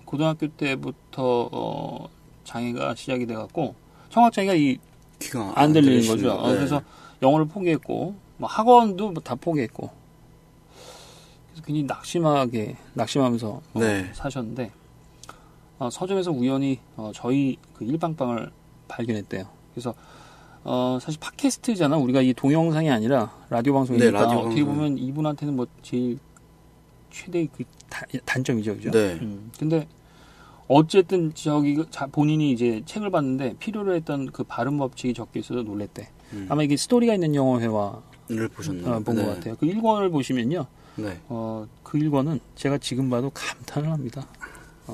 고등학교 때부터 장애가 시작이 돼갖고 청각장애가 이 귀가 안 들리는 거죠. 네. 그래서 영어를 포기했고, 뭐 학원도 뭐 다 포기했고, 그래서 굉장히 낙심하면서 네. 사셨는데, 서점에서 우연히 저희 그 일빵빵을 발견했대요. 그래서 사실 팟캐스트잖아. 우리가 이 동영상이 아니라 라디오 방송이니까 네, 라디오 어떻게 보면 이분한테는 뭐 제일 최대의 그 단점이죠, 그죠? 네. 근데 어쨌든 본인이 이제 책을 봤는데 필요로 했던 그 발음 법칙이 적혀 있어서 놀랬대. 아마 이게 스토리가 있는 영어회화를 보셨나요? 본 것 네. 같아요. 그 1권을 보시면요. 네. 그 1권은 제가 지금 봐도 감탄을 합니다.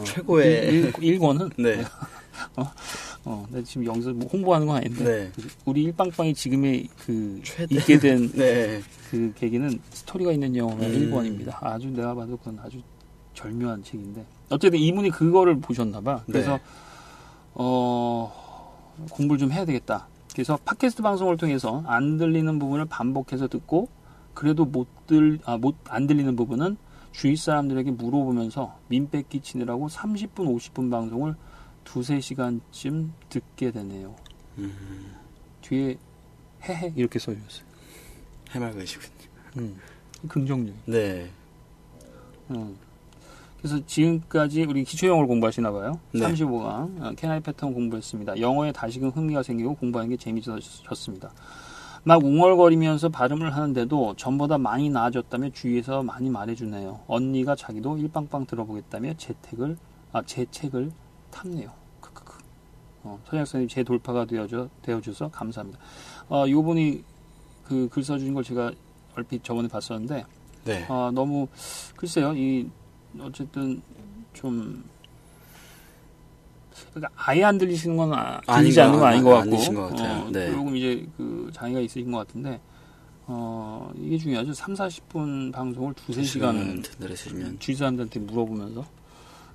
최고의 1권은 네. 근데 지금 여기서 뭐 홍보하는 건 아닌데 네. 우리 일빵빵이 지금의 그 있게 된 그 계기는 스토리가 있는 영화 1번입니다. 아주 내가 봐도 그건 아주 절묘한 책인데 어쨌든 이분이 그거를 보셨나봐. 그래서 공부를 좀 해야 되겠다. 그래서 팟캐스트 방송을 통해서 안 들리는 부분을 반복해서 듣고 그래도 안 들리는 부분은 주위 사람들에게 물어보면서 민폐 끼치느라고 30분, 50분 방송을 2~3시간쯤 듣게 되네요. 뒤에 헤헤 이렇게 써주셨어요. 해맑으시군요. 긍정적이에요. 네. 그래서 지금까지 우리 기초영어를 공부하시나 봐요. 네. 35강 캐나이 패턴 공부했습니다. 영어에 다시금 흥미가 생기고 공부하는 게 재미있어졌습니다. 막 웅얼거리면서 발음을 하는데도 전보다 많이 나아졌다며 주위에서 많이 말해주네요. 언니가 자기도 일빵빵 들어보겠다며 제 책을 탐네요. 크크크. 서장 선생님 제 돌파가 되어줘서 감사합니다. 요분이 그 글 써주신 걸 제가 얼핏 저번에 봤었는데 네. 너무 글쎄요. 어쨌든 좀 그러니까 아예 안 들리시는 건 들리지 않는 건 아닌 것 같고 네. 조금 이제 그 장애가 있으신 것 같은데 이게 중요하죠. 30~40분 방송을 2~3시간 들으시면 주위 사람들한테 물어보면서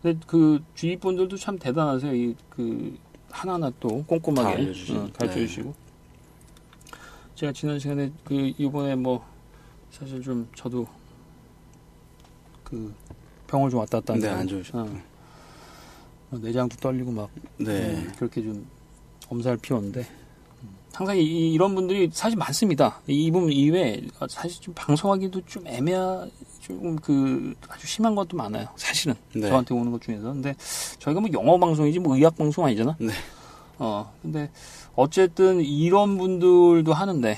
근데 그 주위 분들도 참 대단하세요. 그 하나하나 또 꼼꼼하게 가르쳐주시고 네. 제가 지난 시간에 그 이번에 뭐 사실 좀 저도 그 병을 좀 왔다 갔다 하는데 안 좋으셨죠. 내장도 떨리고 막 그렇게 좀 엄살 피웠는데 항상 이런 분들이 사실 많습니다. 이분 이외에 사실 좀 방송하기도 좀 조금 그 아주 심한 것도 많아요. 사실은 저한테 오는 것 중에서 근데 저희가 뭐 영어 방송이지 뭐 의학 방송 아니잖아. 네. 근데 어쨌든 이런 분들도 하는데.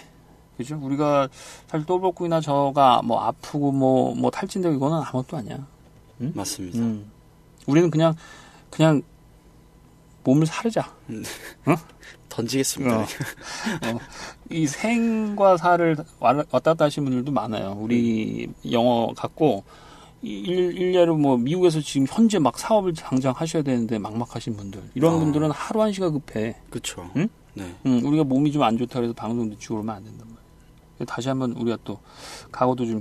그죠? 우리가 사실 또블럭구이나 저가 뭐 아프고 뭐 탈진되고 이거는 아무것도 아니야. 응? 맞습니다. 우리는 그냥 몸을 사르자. 응? 던지겠습니다. 이 생과 사를 왔다 갔다 하시는 분들도 많아요. 우리 영어 갖고 일례로 뭐 미국에서 지금 현재 막 사업을 당장 하셔야 되는데 막막하신 분들 이런 분들은 하루 1시가 급해. 그렇죠. 응? 네. 우리가 몸이 좀 안 좋다 그래서 방송 늦추고 그러면 안 된단 말이에요. 다시 한번 우리가 또 각오도 좀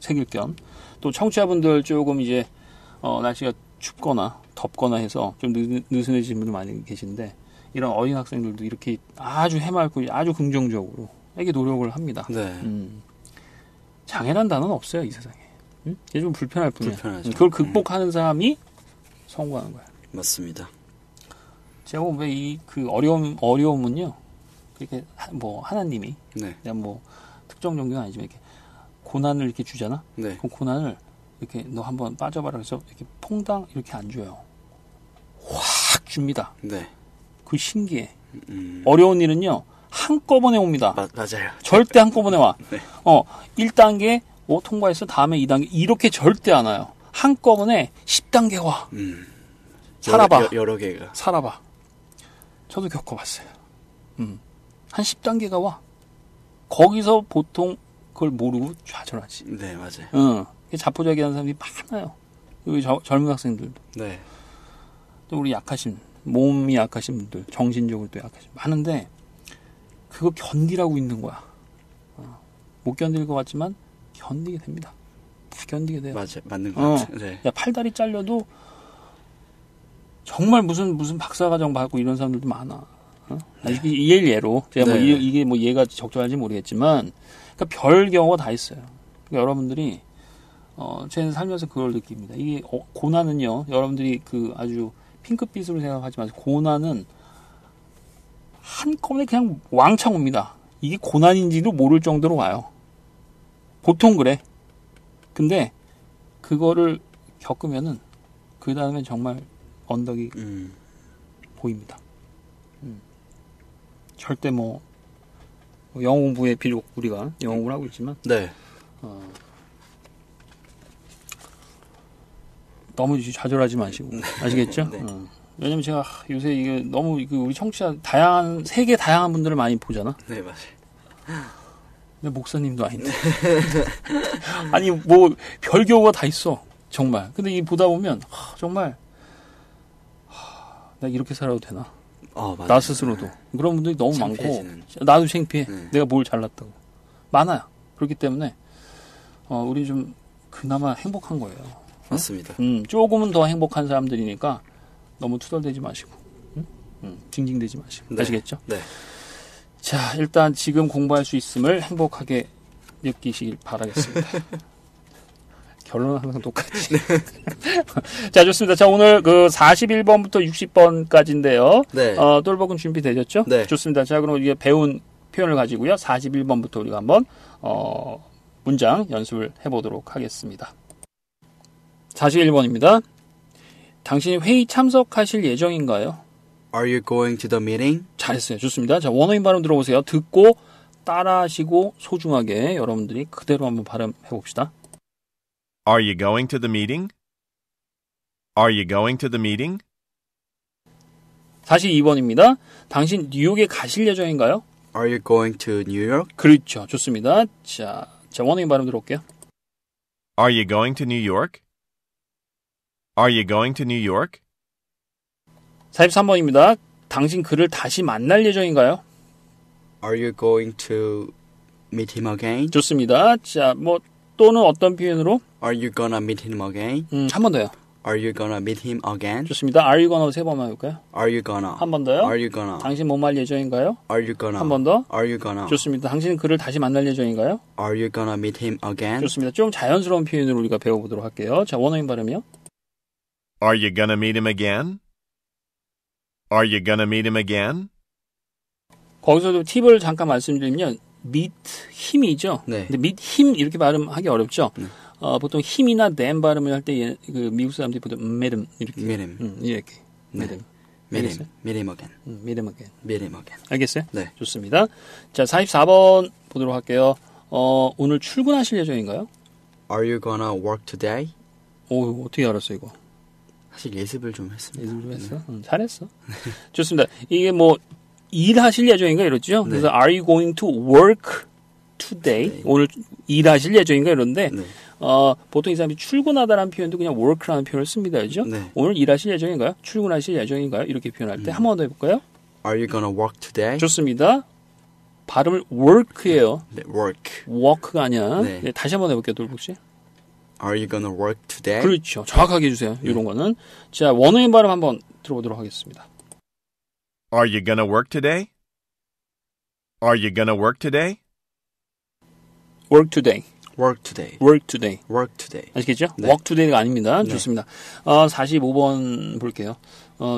새길 겸 또 청취자분들 조금 이제 날씨가 춥거나 덥거나 해서 좀 느슨해지신 분들 많이 계신데 이런 어린 학생들도 이렇게 아주 해맑고 아주 긍정적으로 이렇게 노력을 합니다. 네. 장애란 단어는 없어요 이 세상에. 응? 이게 좀 불편할 뿐이야. 그걸 극복하는 사람이 성공하는 거야. 맞습니다. 제가 왜 그 어려움은요 그렇게 뭐 하나님이 그냥 뭐 특정 종교는 아니지만 이렇게 고난을 이렇게 주잖아. 네. 그 고난을 이렇게 너 한번 빠져봐라 해서 이렇게 퐁당 이렇게 안 줘요. 확 줍니다. 네. 그 신기해. 어려운 일은요 한꺼번에 옵니다. 맞아요. 절대 한꺼번에 와. 네. 1단계 통과해서 다음에 2단계 이렇게 절대 안 와요. 한꺼번에 10단계 와. 살아봐. 여러 개가. 살아봐. 저도 겪어봤어요. 한 10단계가 와. 거기서 보통 그걸 모르고 좌절하지. 네, 맞아요. 자포자기하는 사람들이 많아요. 우리 젊은 학생들도. 네. 또 우리 몸이 약하신 분들, 정신적으로 또 약하신 분들 많은데 그거 견디라고 있는 거야. 못 견딜 것 같지만 견디게 됩니다. 다 견디게 돼요. 맞아요, 맞는 것 같아요. 네. 야, 팔다리 잘려도 정말 무슨 박사과정 받고 이런 사람들도 많아. 예로 제가 이게 뭐 얘가 적절한지 모르겠지만, 그러니까 별 경우가 다 있어요. 그러니까 여러분들이 제 살면서 그걸 느낍니다. 이게 고난은요, 여러분들이 그 아주 핑크빛으로 생각하지 마세요. 고난은 한꺼번에 그냥 왕창 옵니다. 이게 고난인지도 모를 정도로 와요. 보통 그래. 근데 그거를 겪으면은 그 다음에 정말 언덕이 보입니다. 절대 영어 공부에 비록 우리가 영어 공부를 하고 있지만 너무 좌절하지 마시고 아시겠죠? 네. 왜냐면 제가 요새 이게 너무 우리 청취자 세계 다양한 분들을 많이 보잖아. 네, 맞아요. 근데 목사님도 아닌데 아니 뭐 별 경우가 다 있어 정말. 근데 이 보다 보면 정말 나 이렇게 살아도 되나? 맞아요. 나 스스로도. 그런 분들이 너무 창피해지는. 많고 나도 창피해. 내가 뭘 잘났다고. 많아요. 그렇기 때문에 우리 좀 그나마 행복한 거예요. 맞습니다. 응? 조금은 더 행복한 사람들이니까 너무 투덜대지 마시고 징징대지 마시고. 네. 아시겠죠? 네. 자, 일단 지금 공부할 수 있음을 행복하게 느끼시길 바라겠습니다. 결론은 항상 똑같이. 네. 자, 좋습니다. 자, 오늘 그 41번부터 60번까지인데요. 네. 똘복은 준비되셨죠? 네. 좋습니다. 자, 그럼 이게 배운 표현을 가지고요. 41번부터 우리가 한번 문장 연습을 해보도록 하겠습니다. 41번입니다. 당신이 회의 참석하실 예정인가요? Are you going to the meeting? 잘했어요. 좋습니다. 자, 원어민 발음 들어보세요. 듣고 따라하시고 소중하게 여러분들이 그대로 한번 발음해봅시다. Are you going to the meeting? Are you going to the meeting? 42번입니다. 당신 뉴욕에 가실 예정인가요? Are you going to New York? 그렇죠. 좋습니다. 자, 원어민 발음 들어볼게요. Are you going to New York? Are you going to New York? 43번입니다. 당신 그를 다시 만날 예정인가요? Are you going to meet him again? 좋습니다. 자, 뭐 또는 어떤 표현으로? Are you gonna meet him again? 한 번 더요. Are you gonna meet him again? 좋습니다. Are you gonna 세 번만 해볼까요? Are you gonna? 한 번 더요. Are you gonna? 당신 못 말 예정인가요? Are you gonna? 한 번 더. Are you gonna? 좋습니다. 당신은 그를 다시 만날 예정인가요? Are you gonna meet him again? 좋습니다. 좀 자연스러운 표현으로 우리가 배워보도록 할게요. 자, 원어민 발음이요. Are you gonna meet him again? Are you gonna meet him again? 거기서도 팁을 잠깐 말씀드리면 meet him이죠. 네. 근데 meet him 이렇게 발음하기 어렵죠. 네. 보통 힘이나 them 발음을 할 때 그 미국 사람들이 보통 메름 이렇게 메름 이렇게 메름 메름 메름 어겐 알겠어요? 네, 좋습니다. 자, 44번 보도록 할게요. 오늘 출근하실 예정인가요? Are you gonna work today? 오, 어떻게 알았어 이거? 사실 예습을 좀 했습니다. 예습 좀 했어? 잘했어. 좋습니다. 이게 뭐 일하실 예정인가 이렇죠? 네. 그래서 Are you going to work today? 오늘 일하실 예정인가 이런데. 네. 보통 이 사람이 출근하다라는 표현도 그냥 work라는 표현을 씁니다. 그죠? 네. 오늘 일하실 예정인가요? 출근하실 예정인가요? 이렇게 표현할 때 한 번 더 해볼까요? Are you gonna work today? 좋습니다. 발음을 work예요. 네, work. work가 아니야. 네. 네, 다시 한 번 해볼게요, 돌복 씨. Are you gonna work today? 그렇죠. 정확하게 해주세요. 네. 이런 거는. 자, 원어민 발음 한번 들어보도록 하겠습니다. Are you gonna work today? Are you gonna work today? Work today. Work today. Work today. Work today. 아시겠죠? 네. Work today가 아닙니다. 네. 좋습니다. 45번 볼게요.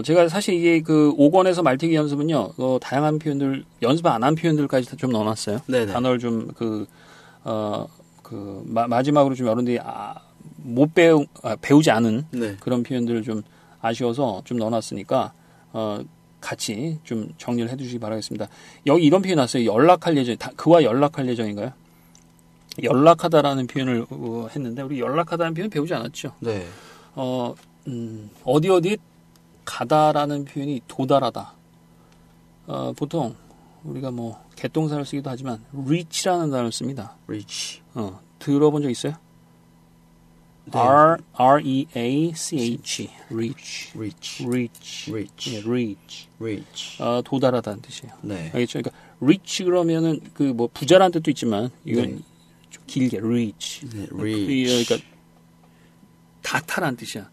제가 사실 이게 그 5권에서 말티기 연습은요, 다양한 표현들, 연습 안 한 표현들까지 다 좀 넣어놨어요. 네네. 단어를 좀 마지막으로 좀 여러분들이 배우지 않은 네. 그런 표현들을 좀 아쉬워서 좀 넣어놨으니까, 같이 좀 정리를 해주시기 바라겠습니다. 여기 이런 표현 났어요. 연락할 예정, 그와 연락할 예정인가요? 연락하다라는 표현을 했는데 우리 연락하다는 표현 배우지 않았죠. 네. 어디 가다라는 표현이 도달하다. 보통 우리가 뭐 개똥사를 쓰기도 하지만 reach라는 단어를 씁니다. reach. 들어본 적 있어요? 네. reach. reach. 도달하다는 뜻이에요. 네. 알겠죠? 그러니까 reach 그러면은 그 뭐 부자라는 뜻도 있지만 이건 네. 길게 reach, 네, reach. 그러니까 다타란 뜻이야.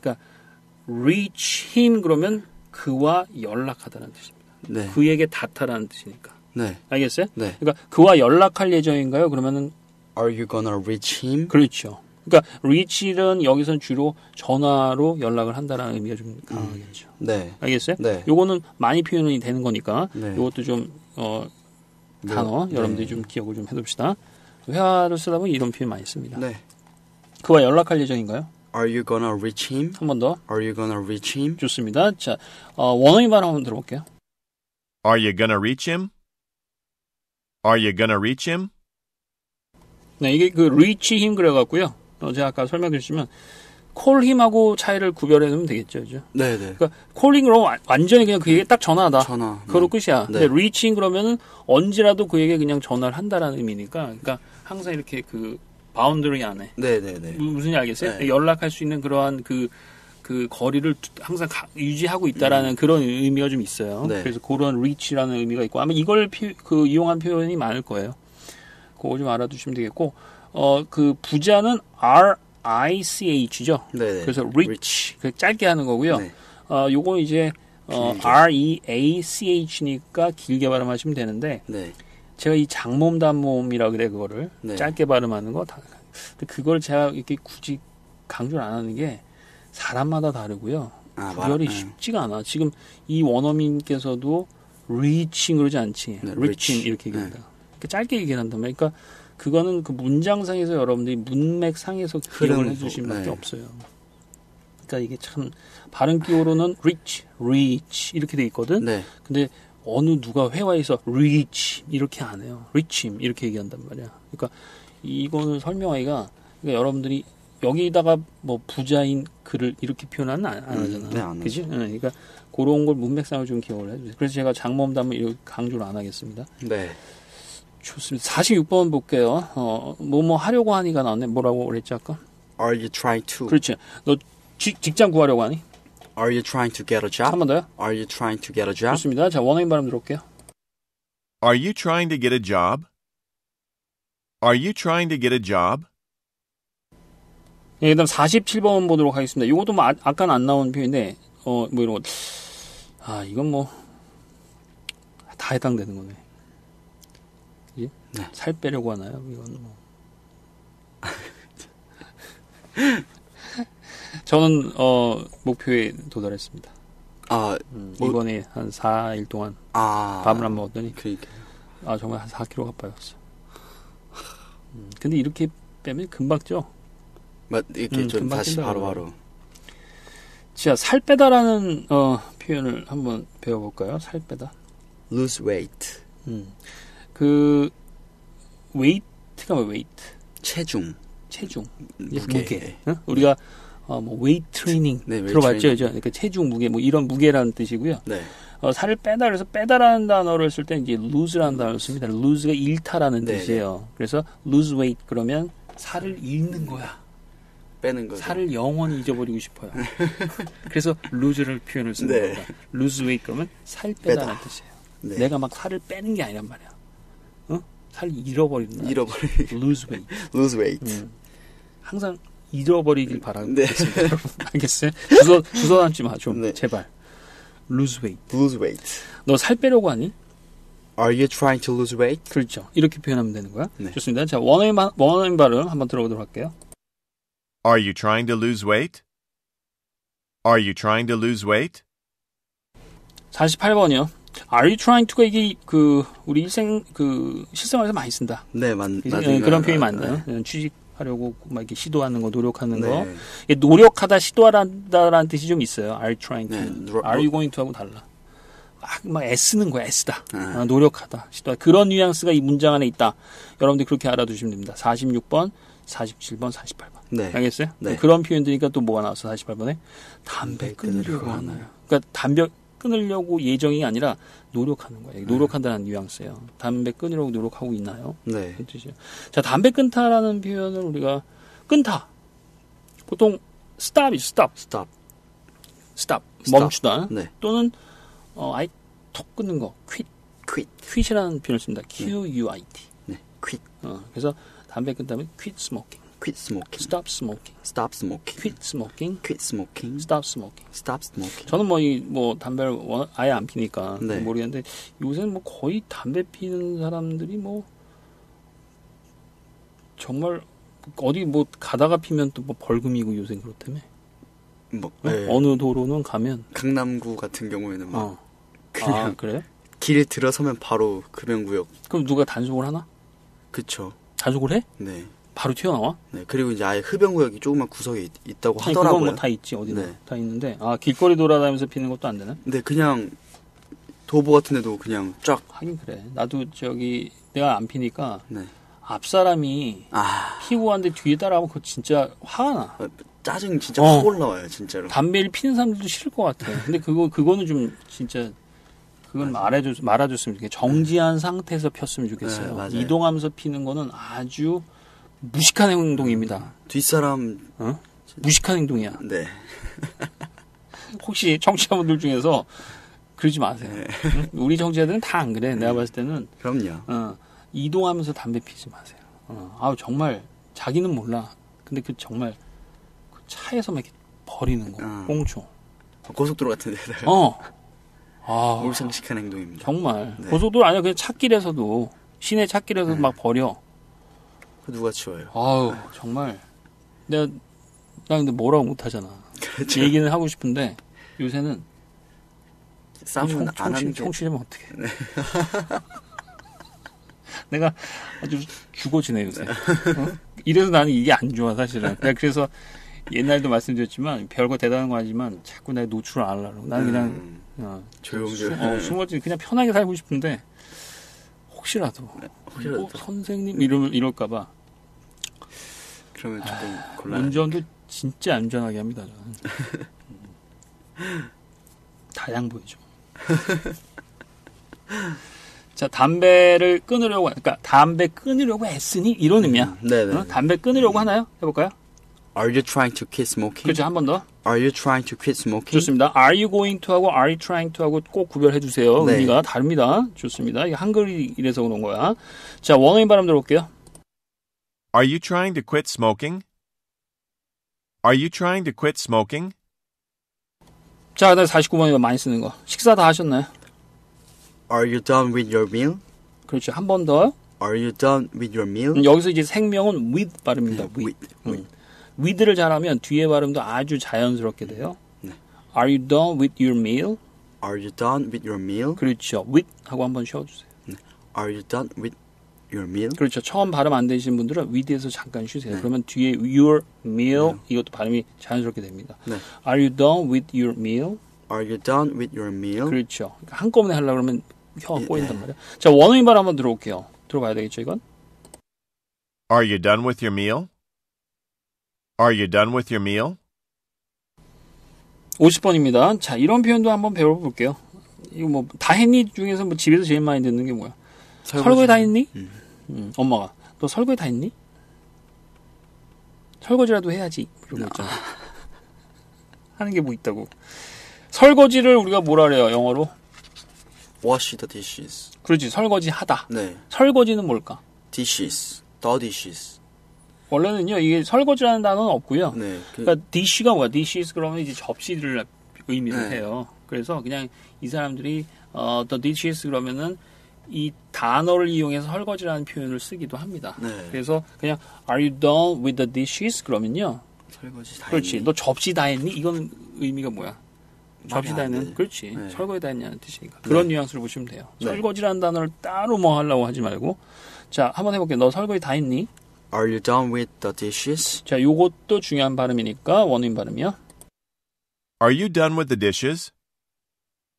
그러니까 reach him 그러면 그와 연락하다라는 뜻입니다. 네. 그에게 다타라는 뜻이니까. 네. 알겠어요? 네. 그러니까 그와 연락할 예정인가요? 그러면은 Are you gonna reach him? 그렇죠. 그러니까 reach는 여기서는 주로 전화로 연락을 한다라는 의미가 좀 강하겠죠. 네. 알겠어요? 네. 요거는 많이 표현이 되는 거니까 네. 요것도 좀 단어 네. 여러분들이 좀 기억을 좀 해둡시다. 회화를 쓰다 보면 이런 표현 많이 씁니다. 네. 그와 연락할 예정인가요? Are you gonna reach him? 한 번 더. Are you gonna reach him? 좋습니다. 자, 원어민 발음 한번 들어볼게요. Are you gonna reach him? Are you gonna reach him? 네, 이게 그 reach him 그래갖고요. 제가 아까 설명드렸지만 call him하고 차이를 구별해놓으면 되겠죠, 그죠? 네네. 그러니까 calling 그러면 완전히 그냥 그에게 딱 전화하다. 전화. 그걸로 끝이야. 네. 근데 reaching 그러면은 언제라도 그에게 그냥 전화를 한다라는 의미니까, 그러니까 항상 이렇게 그 바운더리 안에. 네네네. 무슨 일 알겠어요? 네. 연락할 수 있는 그러한 그 거리를 항상 유지하고 있다라는 그런 의미가 좀 있어요. 네. 그래서 그런 reach라는 의미가 있고 아마 이걸 그 이용한 표현이 많을 거예요. 그거 좀 알아두시면 되겠고 그 부자는 RICH죠. 네네. 그래서 rich 그 짧게 하는 거고요. 네. 요건 이제 REACH니까 길게 발음하시면 되는데 네. 제가 이 장모음 단모음이라 그래 그거를 네. 짧게 발음하는 거. 근데 그걸 제가 이렇게 굳이 강조를 안 하는 게 사람마다 다르고요. 구별이 쉽지가 않아. 지금 이 원어민께서도 reaching 그러지 않지. 네, reaching 이렇게 얘기한다. 네. 그러니까 짧게 얘기한다면 그러니까 그거는 그 문장상에서 여러분들이 문맥상에서 기억을 해주실 네. 밖에 없어요. 그러니까 이게 참 발음 기호로는 reach 이렇게 돼 있거든. 네. 근데 어느 누가 회화에서 reach 이렇게 안 해요. reaching 이렇게 얘기한단 말이야. 그러니까 이거는 설명하기가 그러니까 여러분들이 여기다가 뭐 부자인 글을 이렇게 표현하는 안 하잖아. 네, 안 그치? 네, 그러니까 그런 걸 문맥상을 좀 기억을 해주세요. 그래서 제가 장모음 단모음 강조를 안 하겠습니다. 네. 좋습니다. 46번 볼게요. 뭐뭐 하려고 하니가 나왔네. 뭐라고 그랬지 아까? Are you trying to? 그렇지. 너 직장 구하려고 하니? Are you trying to get a job? 한 번 더요. Are you trying to get a job? 좋습니다. 자, 원어민 발음 들어올게요. Are you trying to get a job? Are you trying to get a job? 예, 그 다음 47번 보도록 하겠습니다. 이것도 뭐 아까는 안 나온 표현인데 뭐 이런 거. 아, 이건 뭐 다 해당되는 거네. 그치? 네. 살 빼려고 하나요? 이건 뭐. 저는 목표에 도달했습니다. 아, 이번에 한 4일 동안 밥을 안 먹었더니 그러니까요. 아, 정말 한 4kg가 빠졌어. 근데 이렇게 빼면 금방 쪄. 맞, 이렇게 좀 다시 바로바로. 자, 살 빼다라는 표현을 한번 배워볼까요? 살 빼다. Lose weight. 그 weight가 뭐야? weight. 체중. 무게. 응? 우리가 뭐 weight training 네, 들어봤죠, 이제. 그러니까 체중 무게 뭐 이런 무게라는 뜻이고요. 네. 살을 빼다 그래서 빼다라는 단어를 쓸 때 이제 lose라는 단어를 씁니다. lose가 잃다라는 네, 뜻이에요. 네. 그래서 lose weight 그러면 살을 잃는 거야. 빼는 거죠. 살을 영원히 잊어버리고 싶어요. 그래서 lose를 표현을 쓰는 네. 겁니다. lose weight 그러면 살 빼다라는 뜻이에요. 네. 내가 막 살을 빼는 게 아니란 말이야. 어? 살 잃어버리는 거야. lose weight. 항상 잃어버리길 바라고 있습니다. 네. 알겠어요? 주소 담지 마 좀. 네. 제발. lose weight. 너 살 빼려고 하니? Are you trying to lose weight? 그렇죠. 이렇게 표현하면 되는 거야. 네. 좋습니다. 자, 원어민 발음 한번 들어보도록 할게요. Are you trying to lose weight? Are you trying to lose weight? 48번이요. Are you trying to가 이게 그 우리 일생 그 실생활에서 많이 쓴다. 네, 맞아요. 그런 표현이 많나요? 네. 취직하려고 막 이렇게 시도하는 거, 노력하는 네. 거. 노력하다, 시도하다라는 뜻이 좀 있어요. Are you trying to? 네. Are you going to하고 달라. 막 애쓰는 거야, 애쓰다. 아, 노력하다, 시도하다. 그런 뉘앙스가 이 문장 안에 있다. 여러분들 그렇게 알아두시면 됩니다. 46번. 47번, 48번. 네. 알겠어요? 네. 그런 표현들이니까 또 뭐가 나왔어? 48번에 담배 끊으려고 하나요? 그러니까 담배 끊으려고 예정이 아니라 노력하는 거예요. 노력한다는 뉘앙스예요. 담배 끊으려고 노력하고 있나요? 네. 그렇죠. 자, 담배 끊다라는 표현을 우리가 끊다. 보통 stop이죠. stop. 멈추다. 네. 또는 아예 톡 끊는 거. quit이라는 표현을 씁니다. quit. 네. quit. 그래서 담배 끊다면 quit smoking, stop smoking, quit smoking, stop smoking. 저는 뭐 담배를 아예 안 피니까 네. 모르겠는데 요새는 뭐 거의 담배 피는 사람들이 뭐 정말 어디 뭐 가다가 피면 또 뭐 벌금이고 요새 그렇다며. 뭐 네. 어느 도로는 가면 강남구 같은 경우에는 막 그냥 그래요? 길 들어서면 바로 금연구역. 그럼 누가 단속을 하나? 그렇죠. 단속을 해? 네. 바로 튀어나와? 네. 그리고 이제 아예 흡연구역이 조그만 구석에 있다고 하더라고요. 그건 뭐 다 있지, 어디나. 네. 다 있는데. 아, 길거리 돌아다니면서 피는 것도 안 되나? 네, 그냥 도보 같은 데도 그냥 쫙. 하긴 그래. 나도 저기 내가 안 피니까 네. 앞 사람이 피고 하는데 뒤에 따라가면 그거 진짜 화가 나. 짜증 진짜 확 올라와요, 진짜로. 담배를 피는 사람들도 싫을 것 같아. 근데 그거는 좀 진짜. 그건 말아줬으면 좋겠어요. 정지한 상태에서 폈으면 좋겠어요. 네, 이동하면서 피는 거는 아주 무식한 행동입니다. 뒷사람 무식한 행동이야. 네. 혹시 청취자분들 중에서 그러지 마세요. 네. 우리 청취자들은 다 안 그래. 내가 봤을 때는. 그럼요. 이동하면서 담배 피지 마세요. 아우 정말 자기는 몰라. 근데 그 정말 그 차에서 막 이렇게 버리는 거. 꽁초. 고속도로 같은 데다가. 아, 몰상식한 행동입니다. 정말. 네. 고속도로 아니야. 그냥 찻길에서도 시내 찻길에서도 막 버려. 그 누가 치워요? 아우 정말. 나 근데 뭐라고 못 하잖아. 그렇죠. 얘기는 하고 싶은데 요새는 싸움은 안 하는 게. 총치려면 어떡해. 네. 내가 아주 죽어 지내 요새. 이래서 나는 이게 안 좋아 사실은. 내가 그래서 옛날도 말씀드렸지만 별거 대단한 거 아니지만 자꾸 내가 노출을 안 하려고. 나는 그냥 조용조용. 숨어지 그냥 편하게 살고 싶은데 혹시라도, 네, 혹시라도. 선생님 이럴까봐. 그러면 조금 곤란해. 운전도 진짜 안전하게 합니다 저는. 다 양보해줘. 자, 담배를 끊으려고, 그러니까 담배 끊으려고 애쓰니? 이런 의미야. 네네. 담배 끊으려고 하나요? 해볼까요? Are you trying to quit smoking? 그렇죠, 한 번 더. Are you trying to quit smoking? 좋습니다. Are you going to 하고 Are you trying to 하고 꼭 구별해주세요. 네. 의미가 다릅니다. 좋습니다. 이게 한글이 이래서 그런 거야. 자, 원어민 발음 들어볼게요. Are you trying to quit smoking? Are you trying to quit smoking? 자, 그다음에 49번이 많이 쓰는 거. 식사 다 하셨나요? Are you done with your meal? 그렇죠. 한 번 더. Are you done with your meal? 여기서 이제 생명은 with 발음입니다. 네, with. with를 잘하면 뒤에 발음도 아주 자연스럽게 돼요. 네. Are you done with your meal? Are you done with your meal? 그렇죠. with 하고 한번 쉬어주세요. 네. Are you done with your meal? 그렇죠. 처음 발음 안 되시는 분들은 with에서 잠깐 쉬세요. 네. 그러면 뒤에 your meal 이것도 발음이 자연스럽게 됩니다. 네. Are you done with your meal? Are you done with your meal? 그렇죠. 그러니까 한꺼번에 하려고 그러면 혀가 꼬인단 말이야. 자, 원어민 발음 한번 들어볼게요. 들어봐야 되겠죠, 이건? Are you done with your meal? Are you done with your meal? 50번입니다. 자, 이런 표현도 한번 배워볼게요. 이거 뭐, 다 했니? 중에서 뭐 집에서 제일 많이 듣는 게 뭐야? 설거지 다 했니? 엄마가. 너 설거지 다 했니? 설거지라도 해야지. 이러고 있잖아. 하는 게 뭐 있다고. 설거지를 우리가 뭐라 그래요, 영어로? Wash the dishes. 그렇지, 설거지하다. 네. 설거지는 뭘까? Dishes, the dishes. 원래는요, 이게 설거지라는 단어는 없고요. 네. 그러니까 dish가 뭐야? dishes 그러면 이제 접시를 의미를 해요. 그래서 그냥 이 사람들이 the dishes 그러면은 이 단어를 이용해서 설거지라는 표현을 쓰기도 합니다. 네. 그래서 그냥 Are you done with the dishes? 그러면요. 설거지 다 했니? 그렇지. 너 접시 다 했니? 이건 의미가 뭐야? 접시 다 했는 그렇지. 네. 설거지 다 했냐는 뜻이니까. 그런 뉘앙스를 보시면 돼요. 네. 설거지라는 단어를 따로 뭐 하려고 하지 말고. 자, 한번 해볼게요. 너 설거지 다 했니? Are you done with the dishes? 자, 요것도 중요한 발음이니까 원인 발음이요. Are you done with the dishes?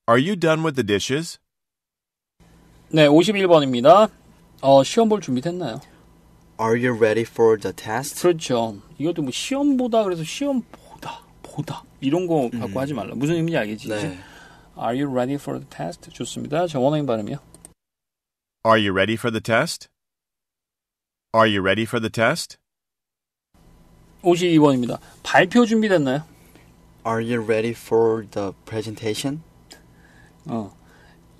Are you done with the dishes? 네, 51번입니다. 시험 볼 준비 됐나요? Are you ready for the test? 그렇죠. 이것도 뭐 시험 보다 그래서 시험 보다 이런 거 갖고 하지 말라. 무슨 의미인지 알겠지? 네. Are you ready for the test? 좋습니다. 저 원어민 발음이요. Are you ready for the test? Are you ready for the test? 52번입니다. 발표 준비됐나요? Are you ready for the presentation?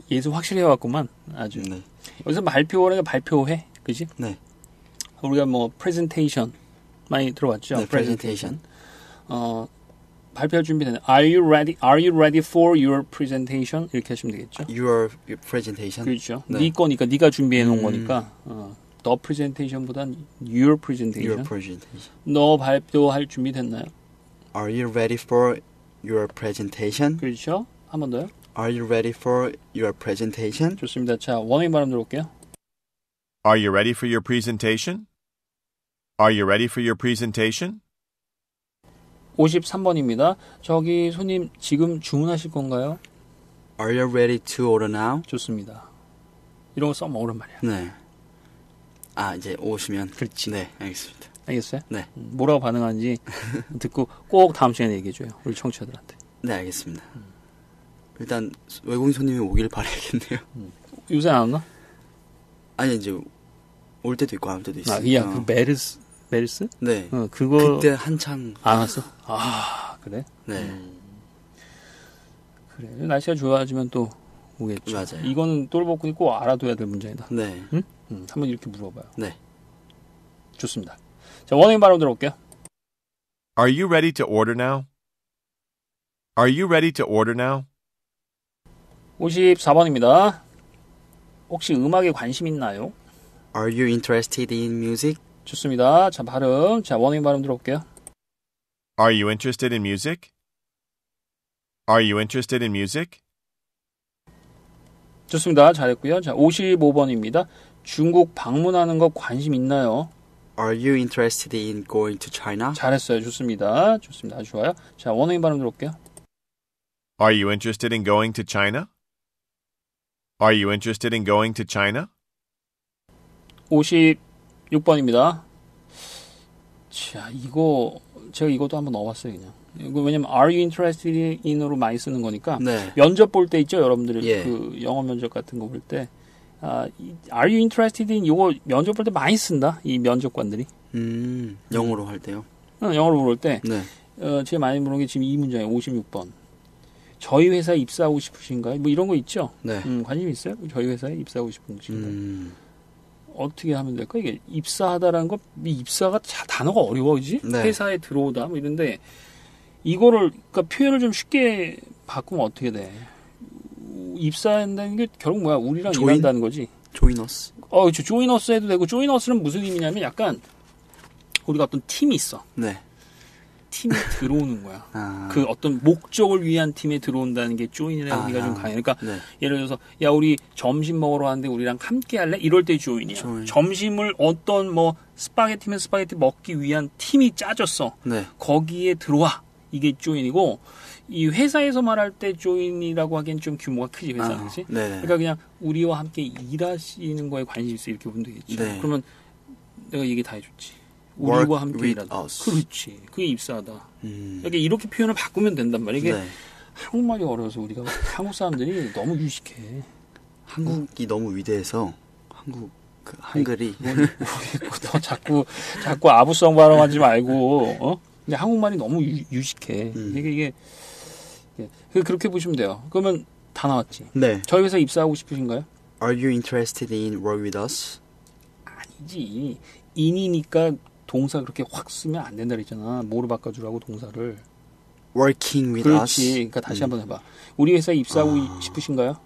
예수 확실히 해왔구만. 아주. 네. 여기서 발표라니까 발표해. 그지? 네. 우리가 뭐 presentation 많이 들어봤죠? 네, presentation. 발표 준비되네. Are you ready? Are you ready for your presentation? 이렇게 하시면 되겠죠. Your presentation. 그렇죠. 네 거니까 네가 준비해 놓은 거니까. 너 presentation보단 your presentation. Your presentation. 너 발표할 준비 됐나요? Are you ready for your presentation? 그렇죠. 한 번 더요. Are you ready for your presentation? 좋습니다. 자, 원어민 발음 들어볼게요. Are you ready for your presentation? Are you ready for your presentation? 53번입니다. 저기 손님 지금 주문하실 건가요? Are you ready to order now? 좋습니다. 이런 거 써먹으란 말이야. 네. 아, 이제 오시면. 그렇지. 네, 알겠습니다. 알겠어요? 네. 뭐라고 반응하는지 듣고 꼭 다음 시간에 얘기해줘요. 우리 청취자들한테. 네, 알겠습니다. 일단 외국인 손님이 오길 바라야겠네요. 요새는 안 오나? 아니 이제 올 때도 있고 안 올 때도 있어요. 아, 이야 그 메르스? 네. 그거 그때 한창 안 왔어? 아 그래? 네. 그래. 날씨가 좋아지면 또 오겠죠. 맞아요. 이거는 똘복군이 꼭 알아둬야 될 문제이다. 네. 응? 한번 이렇게 물어봐요. 네. 좋습니다. 자, 원어민 발음 들어볼게요. Are you ready to order now? Are you ready to order now? 54번입니다. 혹시 음악에 관심 있나요? Are you interested in music? 좋습니다. 자, 발음. 자, 원어민 발음 들어볼게요. Are you interested in music? Are you interested in music? 좋습니다. 잘했고요. 자, 55번입니다. 중국 방문하는 거 관심 있나요? Are you interested in going to China? 잘했어요. 좋습니다. 좋습니다. 아주 좋아요. 자, 원어민 발음 들어볼게요. Are you interested in going to China? Are you interested in going to China? 56번입니다. 자, 이거 제가 이것도 한번 넣어봤어요. 그냥. 이거 왜냐면 Are you interested in으로 많이 쓰는 거니까 네. 면접 볼 때 있죠, 여러분들이 예. 그 영어 면접 같은 거 볼 때. 아, Are you interested in 이거 면접 볼 때 많이 쓴다. 이 면접관들이. 영어로 할 때요? 영어로 물을 때. 네. 제일 많이 물은 게 지금 이 문장이에요. 56번. 저희 회사에 입사하고 싶으신가요? 뭐 이런 거 있죠? 네. 관심 있어요? 저희 회사에 입사하고 싶으신가요? 어떻게 하면 될까? 이게 입사하다라는 거, 이 입사가 단어가 어려워, 그지? 네. 회사에 들어오다, 뭐 이런데, 이거를, 그니까 표현을 좀 쉽게 바꾸면 어떻게 돼? 입사한다는 게 결국 뭐야? 우리랑 일한다는 거지? 조이너스. 그렇죠. 조이너스 해도 되고, 조이너스는 무슨 의미냐면 약간, 우리가 어떤 팀이 있어. 네. 팀에 들어오는 거야. 아. 그 어떤 목적을 위한 팀에 들어온다는 게 조인이라는 의미가 좀 강해요. 그러니까 네. 예를 들어서 야 우리 점심 먹으러 왔는데 우리랑 함께 할래? 이럴 때 조인이야. 조인. 점심을 어떤 뭐 스파게티면 스파게티 먹기 위한 팀이 짜졌어. 네. 거기에 들어와. 이게 조인이고 이 회사에서 말할 때 조인이라고 하기엔 좀 규모가 크지 회사. 그렇지? 네. 그러니까 그냥 우리와 함께 일하시는 거에 관심 있어 이렇게 보면 되겠죠. 네. 그러면 내가 얘기 다 해줬지. 우리와 함께 일하다. 그렇지. 그게 입사하다. 그러니까 이렇게 표현을 바꾸면 된단 말이야. 이게 네. 한국말이 어려워서 우리가 한국 사람들이 너무 유식해. 한국이 너무 위대해서 한국 그 한글이 너 자꾸 아부성 발언하지 말고 근데 한국말이 너무 유식해. 이게 그렇게 보시면 돼요. 그러면 다 나왔지. 네. 저희 회사 입사하고 싶으신가요? Are you interested in work with us? 아니지. 인이니까 동사 그렇게 확 쓰면 안 된다 그랬잖아. 뭐로 바꿔주라고 동사를. Working with 그렇지. us. 그러니까 다시 한번 해봐. 우리 회사에 입사하고 싶으신가요?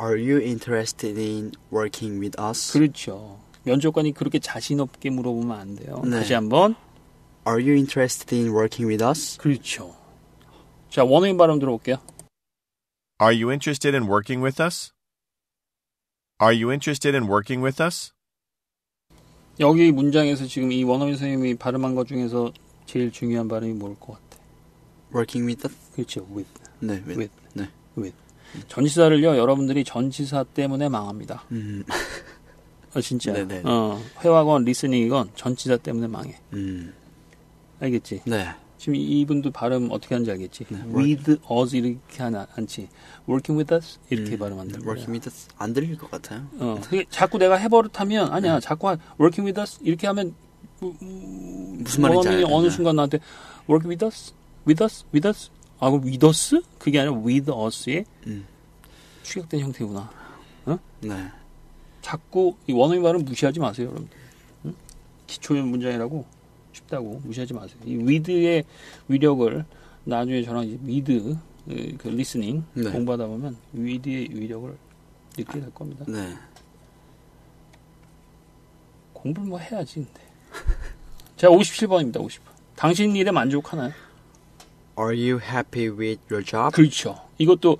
Are you interested in working with us? 그렇죠. 면접관이 그렇게 자신 없게 물어보면 안 돼요. 네. 다시 한번. Are you interested in working with us? 그렇죠. 자, 원어민 발음 들어볼게요. Are you interested in working with us? Are you interested in working with us? 여기 문장에서 지금 이 원어민 선생님이 발음한 것 중에서 제일 중요한 발음이 뭘 것 같아? Working with that? 그렇죠. With. 네. With. 네. With. 전치사를요. 여러분들이 전치사 때문에 망합니다. 진짜. 네네. 회화건 리스닝이건 전치사 때문에 망해. 알겠지? 네. 지금 이분도 발음 어떻게 하는지 알겠지? 네. With us 이렇게 하지 Working with us 이렇게 발음한다. Working with us 안 들릴 것 같아요. 자꾸 내가 해버릇하면 아니야. 자꾸 Working with us 이렇게 하면 무슨 말인지 알아요. 어느 순간 나한테 Working with us, with us, with us. 아 그럼 with us? 그게 아니라 with us의 축약된 형태구나. 네. 자꾸 이 원어민 발음 무시하지 마세요, 여러분. 기초형 문장이라고. 쉽다고 무시하지 마세요. 이 위드의 위력을 나중에 저랑 이제 위드 그 리스닝 네. 공부하다 보면 위드의 위력을 느끼게 될 겁니다. 네. 공부를 뭐 해야지 근데. 자, 57번입니다. 50번. 당신 일에 만족하나요? Are you happy with your job? 그렇죠. 이것도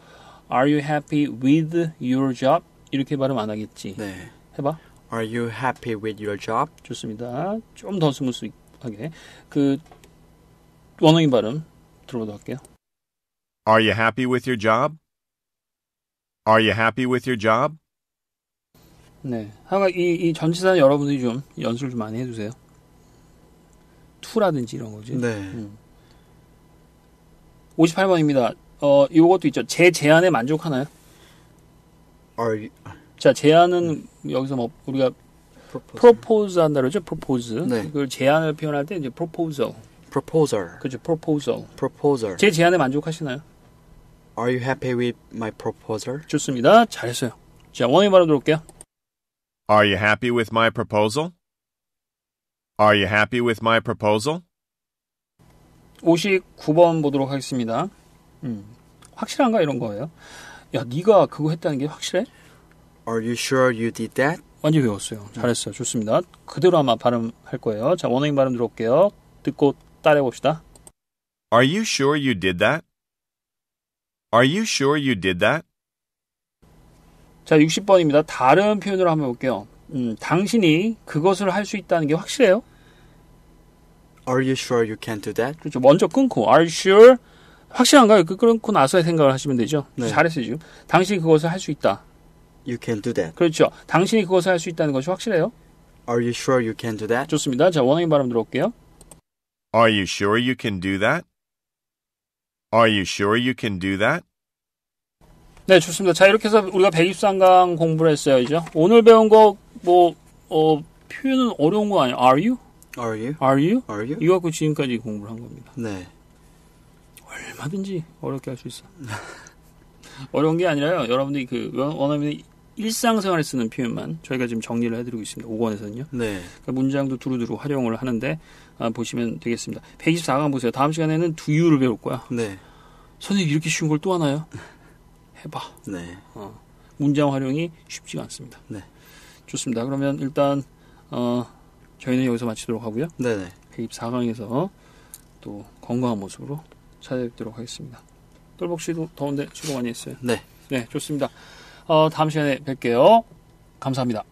Are you happy with your job? 이렇게 발음 안 하겠지. 네. 해봐. Are you happy with your job? 좋습니다. 좀 더 스무스 하게. 그 원어민 발음 들어보도록 할게요. Are you happy with your job? Are you happy with your job? 네, 하여간 이 전치사는 여러분들이 좀 연습을 좀 많이 해주세요. to라든지 이런 거지. 네. 58번입니다. 이것도 있죠. 제 제안에 만족하나요? 자, 제안은 여기서 뭐 우리가 프로포즈 한다 그러죠. 프로포즈. 네. 그걸 제안을 표현할 때 이제 프로포저. 프로포저. 그렇죠. 프로포저. 제 제안에 만족하시나요? Are you happy with my proposal? 좋습니다. 잘했어요. 자, 원어민 바로 들어올게요. Are you happy with my proposal? Are you happy with my proposal? 59번 보도록 하겠습니다. 확실한가 이런 거예요. 야, 네가 그거 했다는 게 확실해? Are you sure you did that? 완전 외웠어요. 잘했어요. 좋습니다. 그대로 아마 발음할 거예요. 자, 원어민 발음 들어올게요. 듣고 따라해 봅시다. Are you sure you did that? Are you sure you did that? 자, 60번입니다. 다른 표현으로 한번 볼게요. 당신이 그것을 할 수 있다는 게 확실해요? Are you sure you can do that? 그렇죠. 먼저 끊고 Are you sure? 확실한가요? 끊고 나서의 생각을 하시면 되죠. 네. 잘했어요, 지금. 당신이 그것을 할 수 있다. You can do that. 그렇죠. 당신이 그것을 할 수 있다는 것이 확실해요? Are you sure you can do that? 좋습니다. 자, 원어민 발음 들어올게요. Are you sure you can do that? Are you sure you can do that? 네, 좋습니다. 자, 이렇게 해서 우리가 123강 공부를 했어요, 이제. 오늘 배운 거, 표현은 어려운 거 아니에요? Are you? Are you? Are you? Are you? 이거 갖고 지금까지 공부를 한 겁니다. 네. 얼마든지 어렵게 할 수 있어. 어려운 게 아니라요. 여러분들이 그 원어민의 일상생활에 쓰는 표현만 저희가 지금 정리를 해드리고 있습니다. 5권에서는요. 네. 그러니까 문장도 두루두루 활용을 하는데 보시면 되겠습니다. 124강 보세요. 다음 시간에는 do you를 배울 거야. 네. 선생님 이렇게 쉬운 걸 또 하나요? 해봐. 네. 문장 활용이 쉽지가 않습니다. 네. 좋습니다. 그러면 일단 저희는 여기서 마치도록 하고요. 네네. 124강에서 또 건강한 모습으로 찾아뵙도록 하겠습니다. 똘복 씨도 더운데 수고 많이 했어요. 네. 네, 좋습니다. 다음 시간에 뵐게요. 감사합니다.